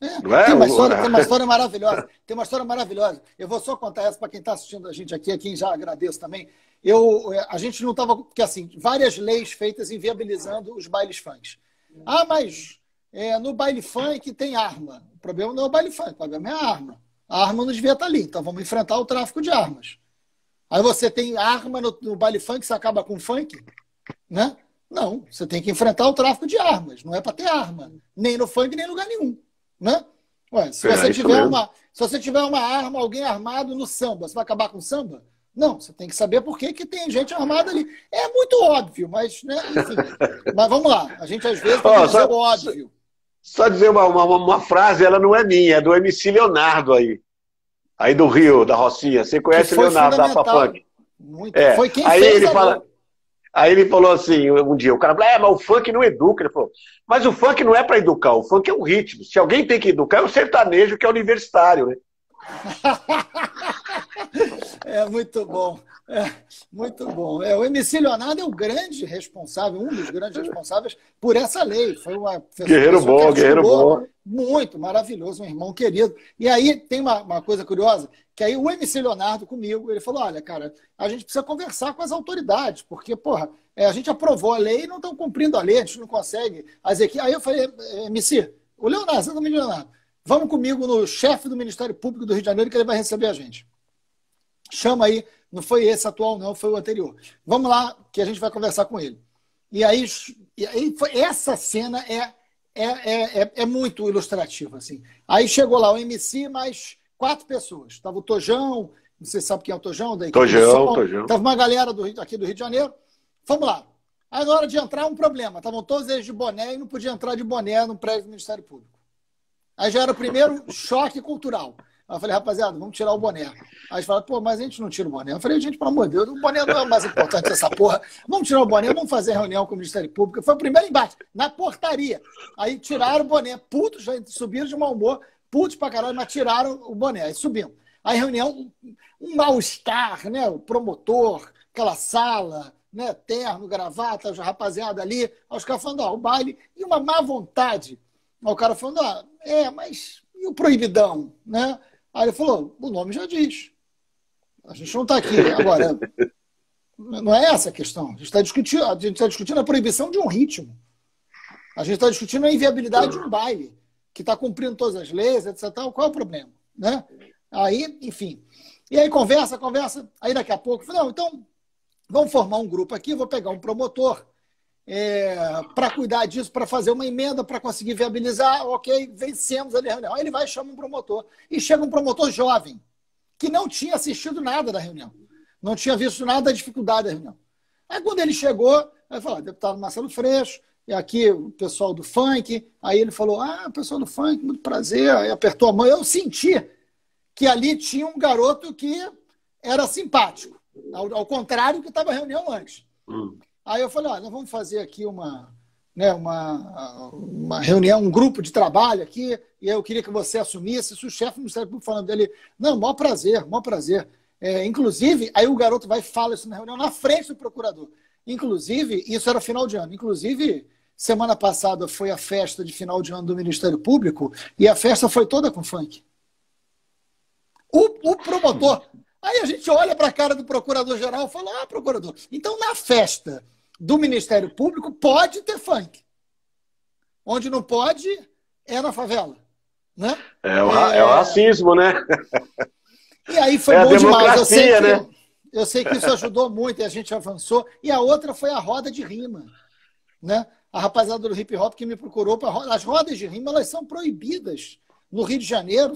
Tem uma história maravilhosa. Tem uma história maravilhosa. Eu vou só contar essa para quem está assistindo a gente aqui, a quem já agradeço também. A gente não estava... Porque, assim, várias leis feitas inviabilizando os bailes funk. Ah, mas no baile funk tem arma. O problema não é o baile funk, o problema é a arma. A arma não devia estar ali, então vamos enfrentar o tráfico de armas. Aí você tem arma no baile funk, você acaba com funk, né? Não, você tem que enfrentar o tráfico de armas. Não é para ter arma, nem no funk, nem em lugar nenhum. Né? Ué, se você tiver uma arma, alguém armado no samba, você vai acabar com o samba? Não, você tem que saber por que tem gente armada ali. É muito óbvio, mas, né, enfim. Mas vamos lá, a gente às vezes tem que dizer o óbvio. Só dizer uma frase, ela não é minha, é do MC Leonardo aí do Rio, da Rocinha. Você conhece o Leonardo da Fafunk? Muito. É. Foi quem aí fez ele fala. Aí ele falou assim, um dia, o cara falou, mas o funk não educa. Ele falou, mas o funk não é para educar, o funk é um ritmo. Se alguém tem que educar, é o sertanejo, que é universitário, né? É muito bom, muito bom. O MC Leonardo é o grande responsável, um dos grandes responsáveis por essa lei. Foi uma guerreiro bom. Muito maravilhoso, um irmão querido. E aí tem uma coisa curiosa, que aí o MC Leonardo comigo, ele falou, olha, cara, a gente precisa conversar com as autoridades, porque, porra, a gente aprovou a lei e não estão cumprindo a lei, a gente não consegue. Aí eu falei, MC, o Leonardo, você não me Leonardo, vamos comigo no chefe do Ministério Público do Rio de Janeiro, que ele vai receber a gente. Chama aí, não foi esse atual não, foi o anterior. Vamos lá, que a gente vai conversar com ele. E aí foi, essa cena é muito ilustrativa, assim. Aí chegou lá o MC mais 4 pessoas. Tava o Tojão, não sei se sabe quem é o Tojão. Tojão. Tava uma galera aqui do Rio de Janeiro. Vamos lá. Aí na hora de entrar, um problema. Estavam todos eles de boné e não podia entrar de boné no prédio do Ministério Público. Aí já era o primeiro choque cultural. Aí eu falei, rapaziada, vamos tirar o boné. Aí eles falaram, pô, mas a gente não tira o boné. Eu falei, gente, pelo amor de Deus, o boné não é mais importante dessa porra. Vamos tirar o boné, vamos fazer reunião com o Ministério Público. Foi o primeiro embate, na portaria. Aí tiraram o boné, putos, já subiram de mau humor, putos pra caralho, mas tiraram o boné, aí subiram. Aí reunião, um mal-estar, né? O promotor, aquela sala, né? Terno, gravata, rapaziada ali. Aí os caras falando, ó, o baile, e uma má vontade. Aí o cara falando, ó, mas e o proibidão, né? Aí ele falou, o nome já diz. A gente não está aqui agora. Não é essa a questão. A gente está discutindo a proibição de um ritmo. A gente está discutindo a inviabilidade de um baile, que está cumprindo todas as leis, etc. Qual é o problema? Né? Aí, enfim. E aí conversa. Aí daqui a pouco, eu falei, não, então vamos formar um grupo aqui, vou pegar um promotor para cuidar disso, para fazer uma emenda, para conseguir viabilizar, ok, vencemos a reunião. Aí ele vai e chama um promotor. E chega um promotor jovem, que não tinha assistido nada da reunião. Não tinha visto nada da dificuldade da reunião. Aí quando ele chegou, ele falou, deputado Marcelo Freixo, e aqui o pessoal do funk. Aí ele falou, ah, o pessoal do funk, muito prazer. Aí apertou a mão. Eu senti que ali tinha um garoto que era simpático, ao contrário do que estava a reunião antes. Aí eu falei, ó, nós vamos fazer aqui uma reunião, um grupo de trabalho aqui, e eu queria que você assumisse. Isso o chefe do Ministério Público falando dele, não, maior prazer, maior prazer. Inclusive, aí o garoto vai e fala isso na reunião, na frente do procurador. Inclusive, isso era final de ano, inclusive, semana passada foi a festa de final de ano do Ministério Público e a festa foi toda com funk. O promotor... Aí a gente olha para a cara do procurador-geral e fala, ah, procurador, então na festa do Ministério Público pode ter funk. Onde não pode é na favela. Né? É o racismo, né? E aí foi bom demais. Eu sei que isso ajudou muito e a gente avançou. E a outra foi a roda de rima. Né? A rapaziada do hip-hop que me procurou para as rodas de rima, elas são proibidas no Rio de Janeiro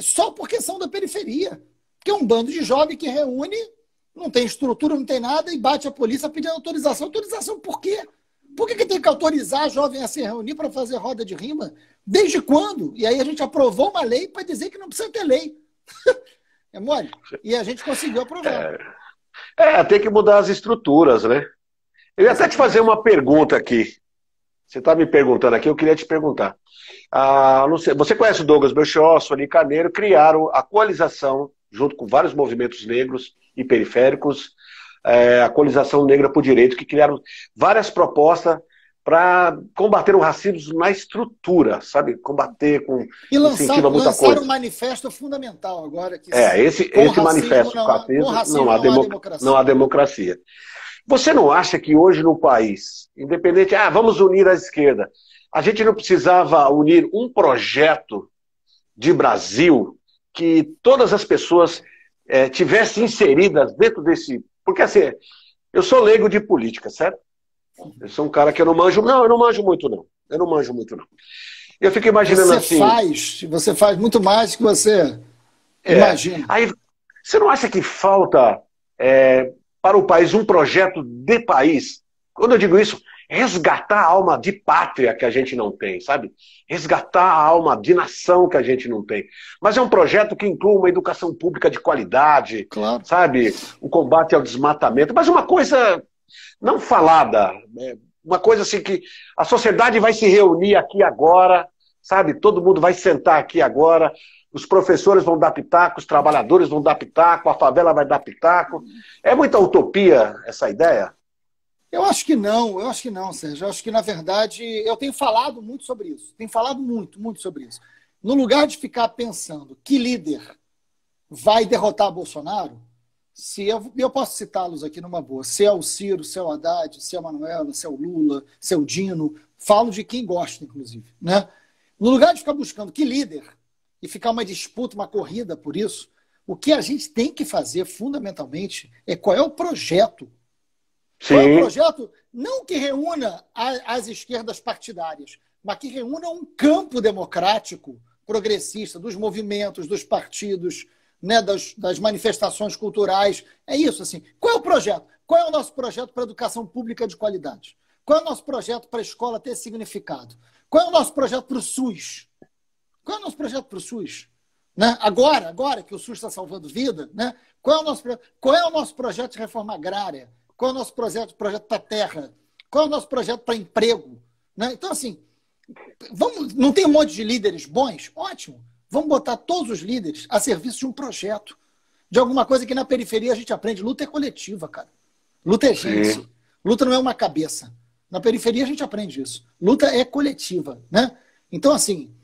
só porque são da periferia. Que é um bando de jovens que reúne, não tem estrutura, não tem nada, e bate a polícia pedindo autorização. Autorização por quê? Por que tem que autorizar jovem a se reunir para fazer roda de rima? Desde quando? E aí a gente aprovou uma lei para dizer que não precisa ter lei. É mole? E a gente conseguiu aprovar. Tem que mudar as estruturas, né? Eu ia até te fazer uma pergunta aqui. Você está me perguntando aqui, eu queria te perguntar. Não sei, você conhece o Douglas Belchior, Sônia Carneiro, criaram a coalização junto com vários movimentos negros e periféricos, a Coalização Negra por Direito, que criaram várias propostas para combater o racismo na estrutura, sabe? Combater com... E lançaram um manifesto fundamental agora. Que esse manifesto com racismo não há democracia. Você não acha que hoje no país, independente... vamos unir a esquerda. A gente não precisava unir um projeto de Brasil... que todas as pessoas tivessem inseridas dentro desse... Porque, assim, eu sou leigo de política, certo? Eu sou um cara que eu não manjo... Não, eu não manjo muito, não. Eu não manjo muito, não. Eu fico imaginando assim... Você faz muito mais do que você imagina. Aí, você não acha que falta para o país um projeto de país? Quando eu digo isso, resgatar a alma de pátria que a gente não tem, sabe? Resgatar a alma de nação que a gente não tem. Mas é um projeto que inclui uma educação pública de qualidade, claro, sabe? O combate ao desmatamento. Mas uma coisa não falada, né? Uma coisa assim que a sociedade vai se reunir aqui agora, sabe? Todo mundo vai sentar aqui agora, os professores vão dar pitaco, os trabalhadores vão dar pitaco, a favela vai dar pitaco. É muita utopia essa ideia? Eu acho que não, Sérgio. Eu acho que, na verdade, eu tenho falado muito sobre isso. Tenho falado muito, muito sobre isso. No lugar de ficar pensando que líder vai derrotar Bolsonaro, eu posso citá-los aqui numa boa, se é o Ciro, se é o Haddad, se é a Manuela, se é o Lula, se é o Dino, falo de quem gosta, inclusive. Né? No lugar de ficar buscando que líder e ficar uma disputa, uma corrida por isso, o que a gente tem que fazer, fundamentalmente, é qual é o projeto. É um projeto não que reúna as esquerdas partidárias, mas que reúna um campo democrático progressista dos movimentos, dos partidos, né, das manifestações culturais. É isso, assim. Qual é o projeto? Qual é o nosso projeto para a educação pública de qualidade? Qual é o nosso projeto para a escola ter significado? Qual é o nosso projeto para o SUS? Qual é o nosso projeto para o SUS? Né? Agora que o SUS está salvando vida, né? Qual é o nosso projeto de reforma agrária? Qual é o nosso projeto para terra? Qual é o nosso projeto para emprego? Né? Então, assim, não tem um monte de líderes bons? Ótimo. Vamos botar todos os líderes a serviço de um projeto, de alguma coisa que na periferia a gente aprende. Luta é coletiva, cara. Luta é gente. Luta não é uma cabeça. Na periferia a gente aprende isso. Luta é coletiva. Né? Então, assim,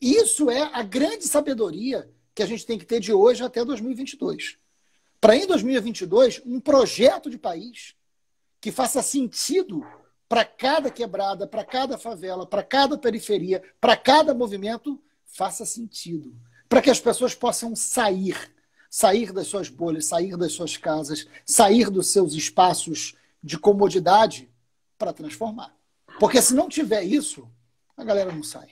isso é a grande sabedoria que a gente tem que ter de hoje até 2022. Para em 2022, um projeto de país que faça sentido para cada quebrada, para cada favela, para cada periferia, para cada movimento, faça sentido. Para que as pessoas possam sair das suas bolhas, sair das suas casas, sair dos seus espaços de comodidade para transformar. Porque se não tiver isso, a galera não sai.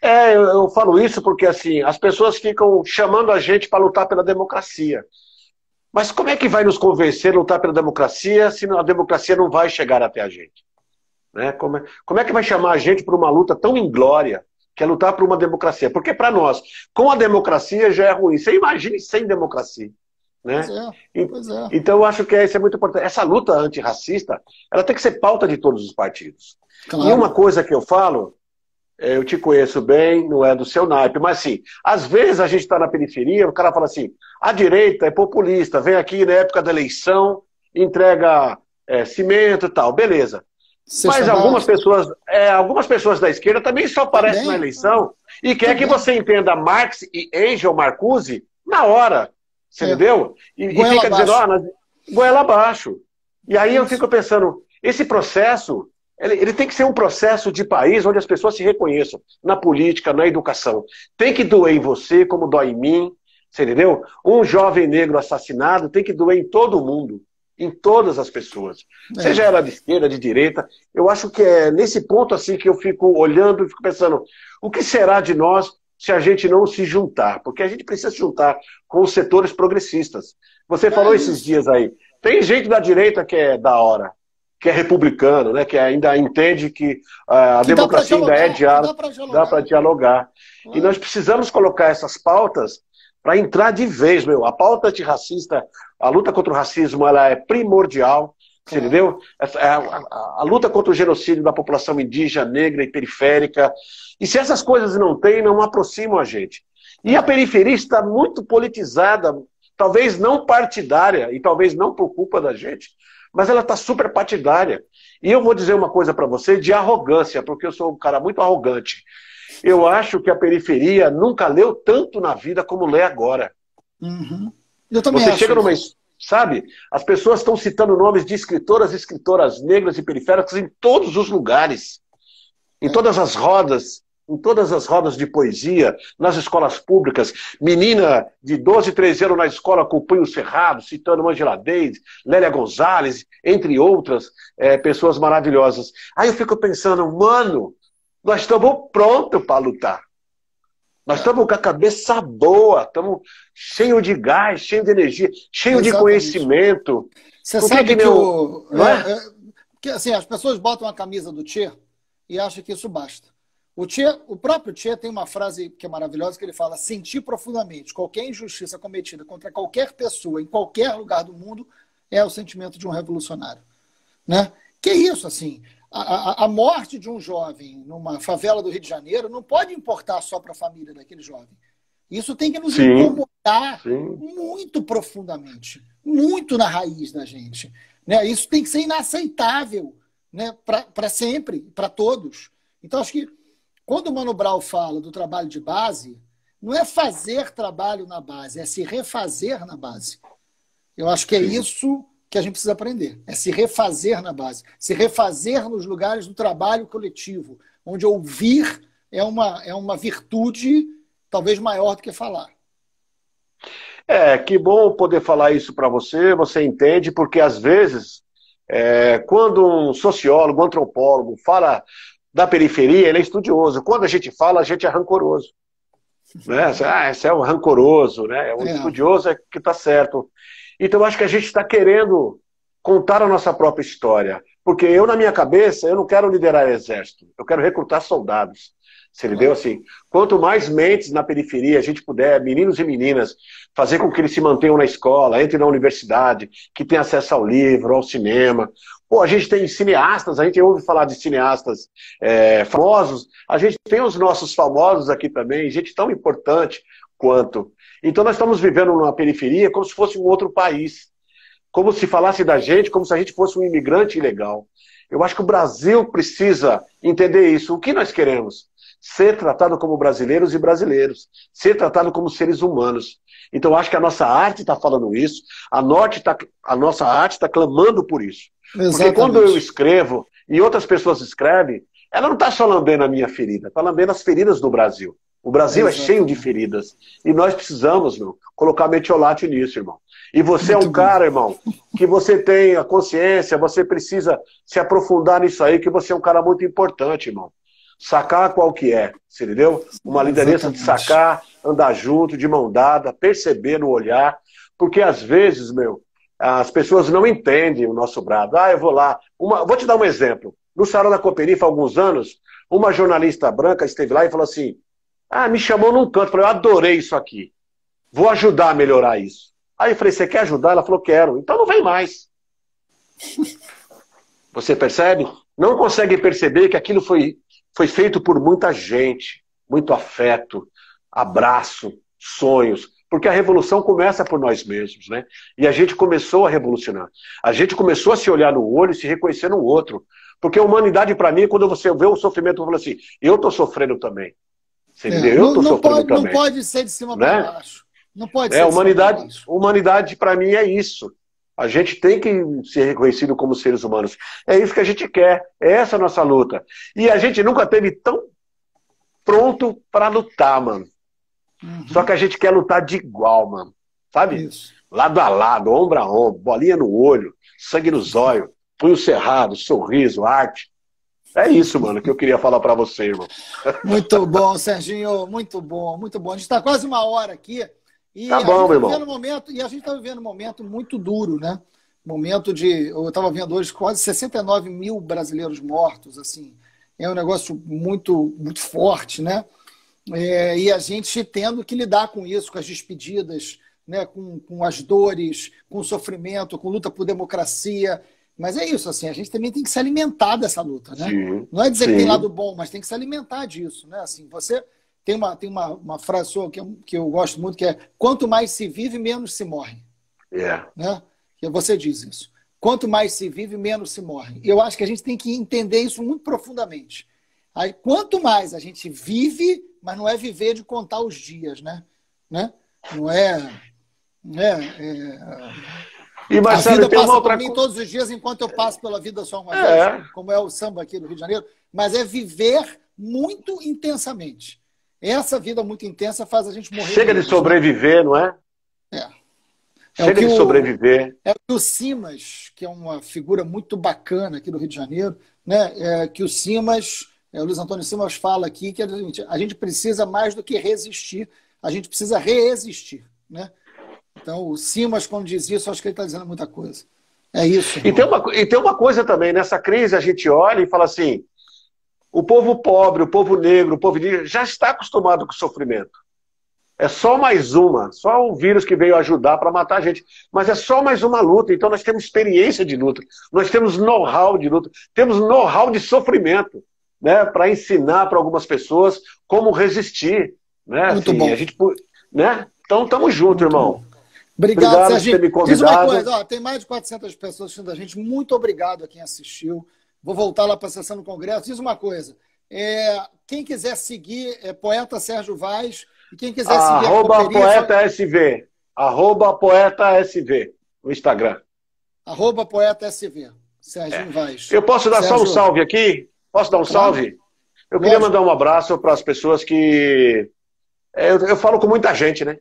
É, eu falo isso porque assim, as pessoas ficam chamando a gente para lutar pela democracia. Mas como é que vai nos convencer a lutar pela democracia se a democracia não vai chegar até a gente? Né? Como é que vai chamar a gente para uma luta tão inglória, que é lutar por uma democracia? Porque para nós, com a democracia já é ruim. Você imagine sem democracia. Né? Pois é. Então eu acho que isso é muito importante. Essa luta antirracista, ela tem que ser pauta de todos os partidos. Claro. E uma coisa que eu falo, eu te conheço bem, não é do seu naipe, mas assim, às vezes a gente está na periferia, o cara fala assim, a direita é populista, vem aqui na época da eleição, entrega cimento e tal, beleza. Mas algumas pessoas da esquerda também só aparecem na eleição e quer que você entenda Marx e Angel Marcuse na hora, você entendeu? E fica dizendo, goela abaixo. E aí eu fico pensando, esse processo... Ele tem que ser um processo de país onde as pessoas se reconheçam, na política, na educação. Tem que doer em você, como dói em mim, você entendeu? Um jovem negro assassinado tem que doer em todo mundo, em todas as pessoas. É. Seja ela de esquerda, de direita. Eu acho que é nesse ponto assim que eu fico olhando e fico pensando, o que será de nós se a gente não se juntar? Porque a gente precisa se juntar com os setores progressistas. Você falou esses dias aí, tem gente da direita que é da hora, que é republicano, né? Que ainda entende que a democracia ainda é diálogo, dá para dialogar. E nós precisamos colocar essas pautas para entrar de vez, meu. A pauta antirracista, a luta contra o racismo, ela é primordial, você entendeu? A luta contra o genocídio da população indígena, negra e periférica. E se essas coisas não tem, não aproximam a gente. E a periferia está muito politizada, talvez não partidária, e talvez não por culpa da gente, mas ela está super partidária. E eu vou dizer uma coisa para você de arrogância, porque eu sou um cara muito arrogante. Eu acho que a periferia nunca leu tanto na vida como lê agora. Uhum. Eu também acho. Você chega numa... Sabe? As pessoas estão citando nomes de escritoras e escritoras negras e periféricas em todos os lugares. Em todas as rodas. Em todas as rodas de poesia, nas escolas públicas, menina de 12, 13 anos na escola com o punho cerrado, citando Angela Davis, Lélia Gonzalez, entre outras pessoas maravilhosas. Aí eu fico pensando, mano, nós estamos prontos para lutar. Nós estamos com a cabeça boa, estamos cheios de gás, cheios de energia, cheios de conhecimento. Você sabe que eu... assim, as pessoas botam a camisa do Tchê e acham que isso basta. O próprio Tchê tem uma frase que é maravilhosa, que ele fala, sentir profundamente qualquer injustiça cometida contra qualquer pessoa, em qualquer lugar do mundo, é o sentimento de um revolucionário. Né? Que isso, assim, a morte de um jovem numa favela do Rio de Janeiro não pode importar só para a família daquele jovem. Isso tem que nos incomodar muito profundamente, muito na raiz da gente. Né? Isso tem que ser inaceitável, né? Para sempre, para todos. Então, acho que quando o Mano Brown fala do trabalho de base, não é fazer trabalho na base, é se refazer na base. Eu acho que é isso que a gente precisa aprender, é se refazer na base, se refazer nos lugares do trabalho coletivo, onde ouvir é uma virtude talvez maior do que falar. É, que bom poder falar isso para você, você entende, porque às vezes, quando um sociólogo, um antropólogo fala... da periferia, ele é estudioso. Quando a gente fala, a gente é rancoroso. Né? Ah, esse é o rancoroso, né? O estudioso é que está certo. Então, eu acho que a gente está querendo contar a nossa própria história. Porque eu, na minha cabeça, eu não quero liderar exército. Eu quero recrutar soldados. Você entendeu? Assim, quanto mais mentes na periferia a gente puder, meninos e meninas, fazer com que eles se mantenham na escola, entrem na universidade, que tenham acesso ao livro, ao cinema... Pô, a gente tem cineastas, a gente ouve falar de cineastas famosos, a gente tem os nossos famosos aqui também, gente tão importante quanto. Então nós estamos vivendo numa periferia como se fosse um outro país, como se falasse da gente, como se a gente fosse um imigrante ilegal. Eu acho que o Brasil precisa entender isso. O que nós queremos? Ser tratado como brasileiros e brasileiros, ser tratado como seres humanos. Então acho que a nossa arte está falando isso, a nossa arte está clamando por isso. Exatamente. Porque quando eu escrevo e outras pessoas escrevem, ela não está só lambendo a minha ferida, está lambendo as feridas do Brasil. O Brasil é cheio de feridas. E nós precisamos, irmão, colocar metiolate nisso, irmão. E você muito é um cara, irmão, que você tem a consciência, você precisa se aprofundar nisso aí, que você é um cara muito importante, irmão. Sacar qual que é, você entendeu? Uma liderança de sacar, andar junto, de mão dada, perceber no olhar. Porque às vezes, meu, as pessoas não entendem o nosso brado. Ah, eu vou lá. Vou te dar um exemplo. No Sarau da Cooperifa, há alguns anos, uma jornalista branca esteve lá e falou assim: ah, me chamou num canto, falei, eu adorei isso aqui. Vou ajudar a melhorar isso. Aí eu falei, você quer ajudar? Ela falou, quero. Então não vem mais. Você percebe? Não consegue perceber que aquilo foi feito por muita gente. Muito afeto, abraço, sonhos. Porque a revolução começa por nós mesmos, né? E a gente começou a revolucionar. A gente começou a se olhar no olho e se reconhecer no outro. Porque a humanidade, para mim, quando você vê o sofrimento, eu falo assim, eu tô sofrendo também. Não pode ser de cima para baixo. Não pode ser de cima para baixo. Humanidade, para mim, é isso. A gente tem que ser reconhecido como seres humanos. É isso que a gente quer. É essa a nossa luta. E a gente nunca esteve tão pronto para lutar, mano. Uhum. Só que a gente quer lutar de igual, mano. Sabe? Isso. Lado a lado, ombro a ombro, bolinha no olho, sangue nos olhos, punho cerrado, sorriso, arte. É isso, mano, que eu queria falar pra você, irmão. Muito bom, Serginho. Muito bom, muito bom. A gente tá quase uma hora aqui. E tá bom, meu irmão. E a gente tá vivendo um momento muito duro, né? Momento de... Eu tava vendo hoje quase 69 mil brasileiros mortos, assim. É um negócio muito, muito forte, né? E a gente tendo que lidar com isso, com as despedidas, né? Com as dores, com o sofrimento, com luta por democracia... Mas é isso, assim, a gente também tem que se alimentar dessa luta, né? Sim, não é dizer que tem lado bom, mas tem que se alimentar disso, né? Assim, você tem uma frase sua que eu gosto muito, que é quanto mais se vive, menos se morre. Né? E você diz isso. Quanto mais se vive, menos se morre. E eu acho que a gente tem que entender isso muito profundamente. Aí, quanto mais a gente vive, mas não é viver de contar os dias, né? Não é... E, Marcelo, a vida passa por mim todos os dias, enquanto eu passo pela vida só uma vez, como é o samba aqui no Rio de Janeiro, mas é viver muito intensamente. Essa vida muito intensa faz a gente morrer. Chega de sobreviver, não é? Chega de sobreviver. É o que o Simas, que é uma figura muito bacana aqui do Rio de Janeiro, né? Que o Simas, o Luiz Antônio Simas fala aqui que a gente precisa mais do que resistir, a gente precisa reexistir, né? Então, o Simas, quando diz isso, acho que ele está dizendo muita coisa. É isso. E tem uma coisa também, nessa crise a gente olha e fala assim, o povo pobre, o povo negro, o povo indígena já está acostumado com o sofrimento. É só mais uma, só um vírus que veio ajudar para matar a gente. Mas é só mais uma luta, então nós temos experiência de luta, nós temos know-how de luta, temos know-how de sofrimento, né, para ensinar para algumas pessoas como resistir. Né? Muito assim, bom. A gente, né? Então, estamos juntos, irmão. Obrigado, Serginho. Por ter me convidado. Diz uma coisa, ó, tem mais de 400 pessoas assistindo a gente. Muito obrigado a quem assistiu. Vou voltar lá para a sessão do Congresso. Diz uma coisa, quem quiser seguir Poeta Sérgio Vaz e quem quiser seguir @PoetaSV. @PoetaSV no Instagram. @PoetaSV. Serginho Vaz. Eu posso dar Sérgio... só um salve aqui? Posso dar um salve? Eu queria mandar um abraço para as pessoas que... Eu falo com muita gente, né?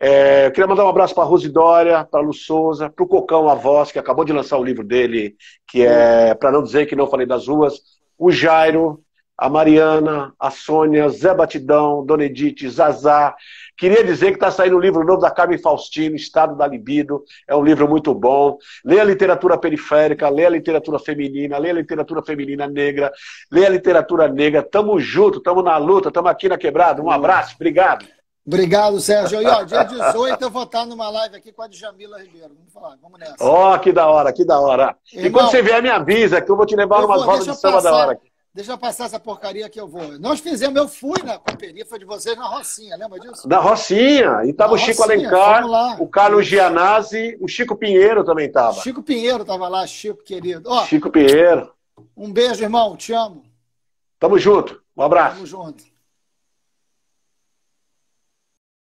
Eu queria mandar um abraço para a Rose Dória, para a Lu Souza, para o Cocão, a voz, que acabou de lançar o livro dele, que é Para Não Dizer Que Não Falei das Ruas, o Jairo, a Mariana, a Sônia, Zé Batidão, Dona Edith, Zazá. Queria dizer que está saindo um livro novo da Carmen Faustino, Estado da Libido. É um livro muito bom. Leia a literatura periférica, leia a literatura feminina, leia a literatura feminina negra, leia a literatura negra. Tamo junto, tamo na luta, tamo aqui na quebrada. Um abraço, obrigado. Obrigado, Sérgio. E, ó, dia 18 eu vou estar numa live aqui com a Djamila Ribeiro. Vamos falar, vamos nessa. Ó, que da hora, que da hora. Irmão, e quando você vier, me avisa que eu vou te levar umas rodas de samba da hora aqui. Deixa eu passar essa porcaria que eu vou. Nós fizemos, eu fui na cooperifa de vocês na Rocinha, lembra disso? Na Rocinha. E tava o Chico Alencar, o Carlos Gianazzi, o Chico Pinheiro também tava. Chico Pinheiro tava lá, Chico querido. Ó, Chico Pinheiro. Um beijo, irmão. Te amo. Tamo junto. Um abraço. Tamo junto.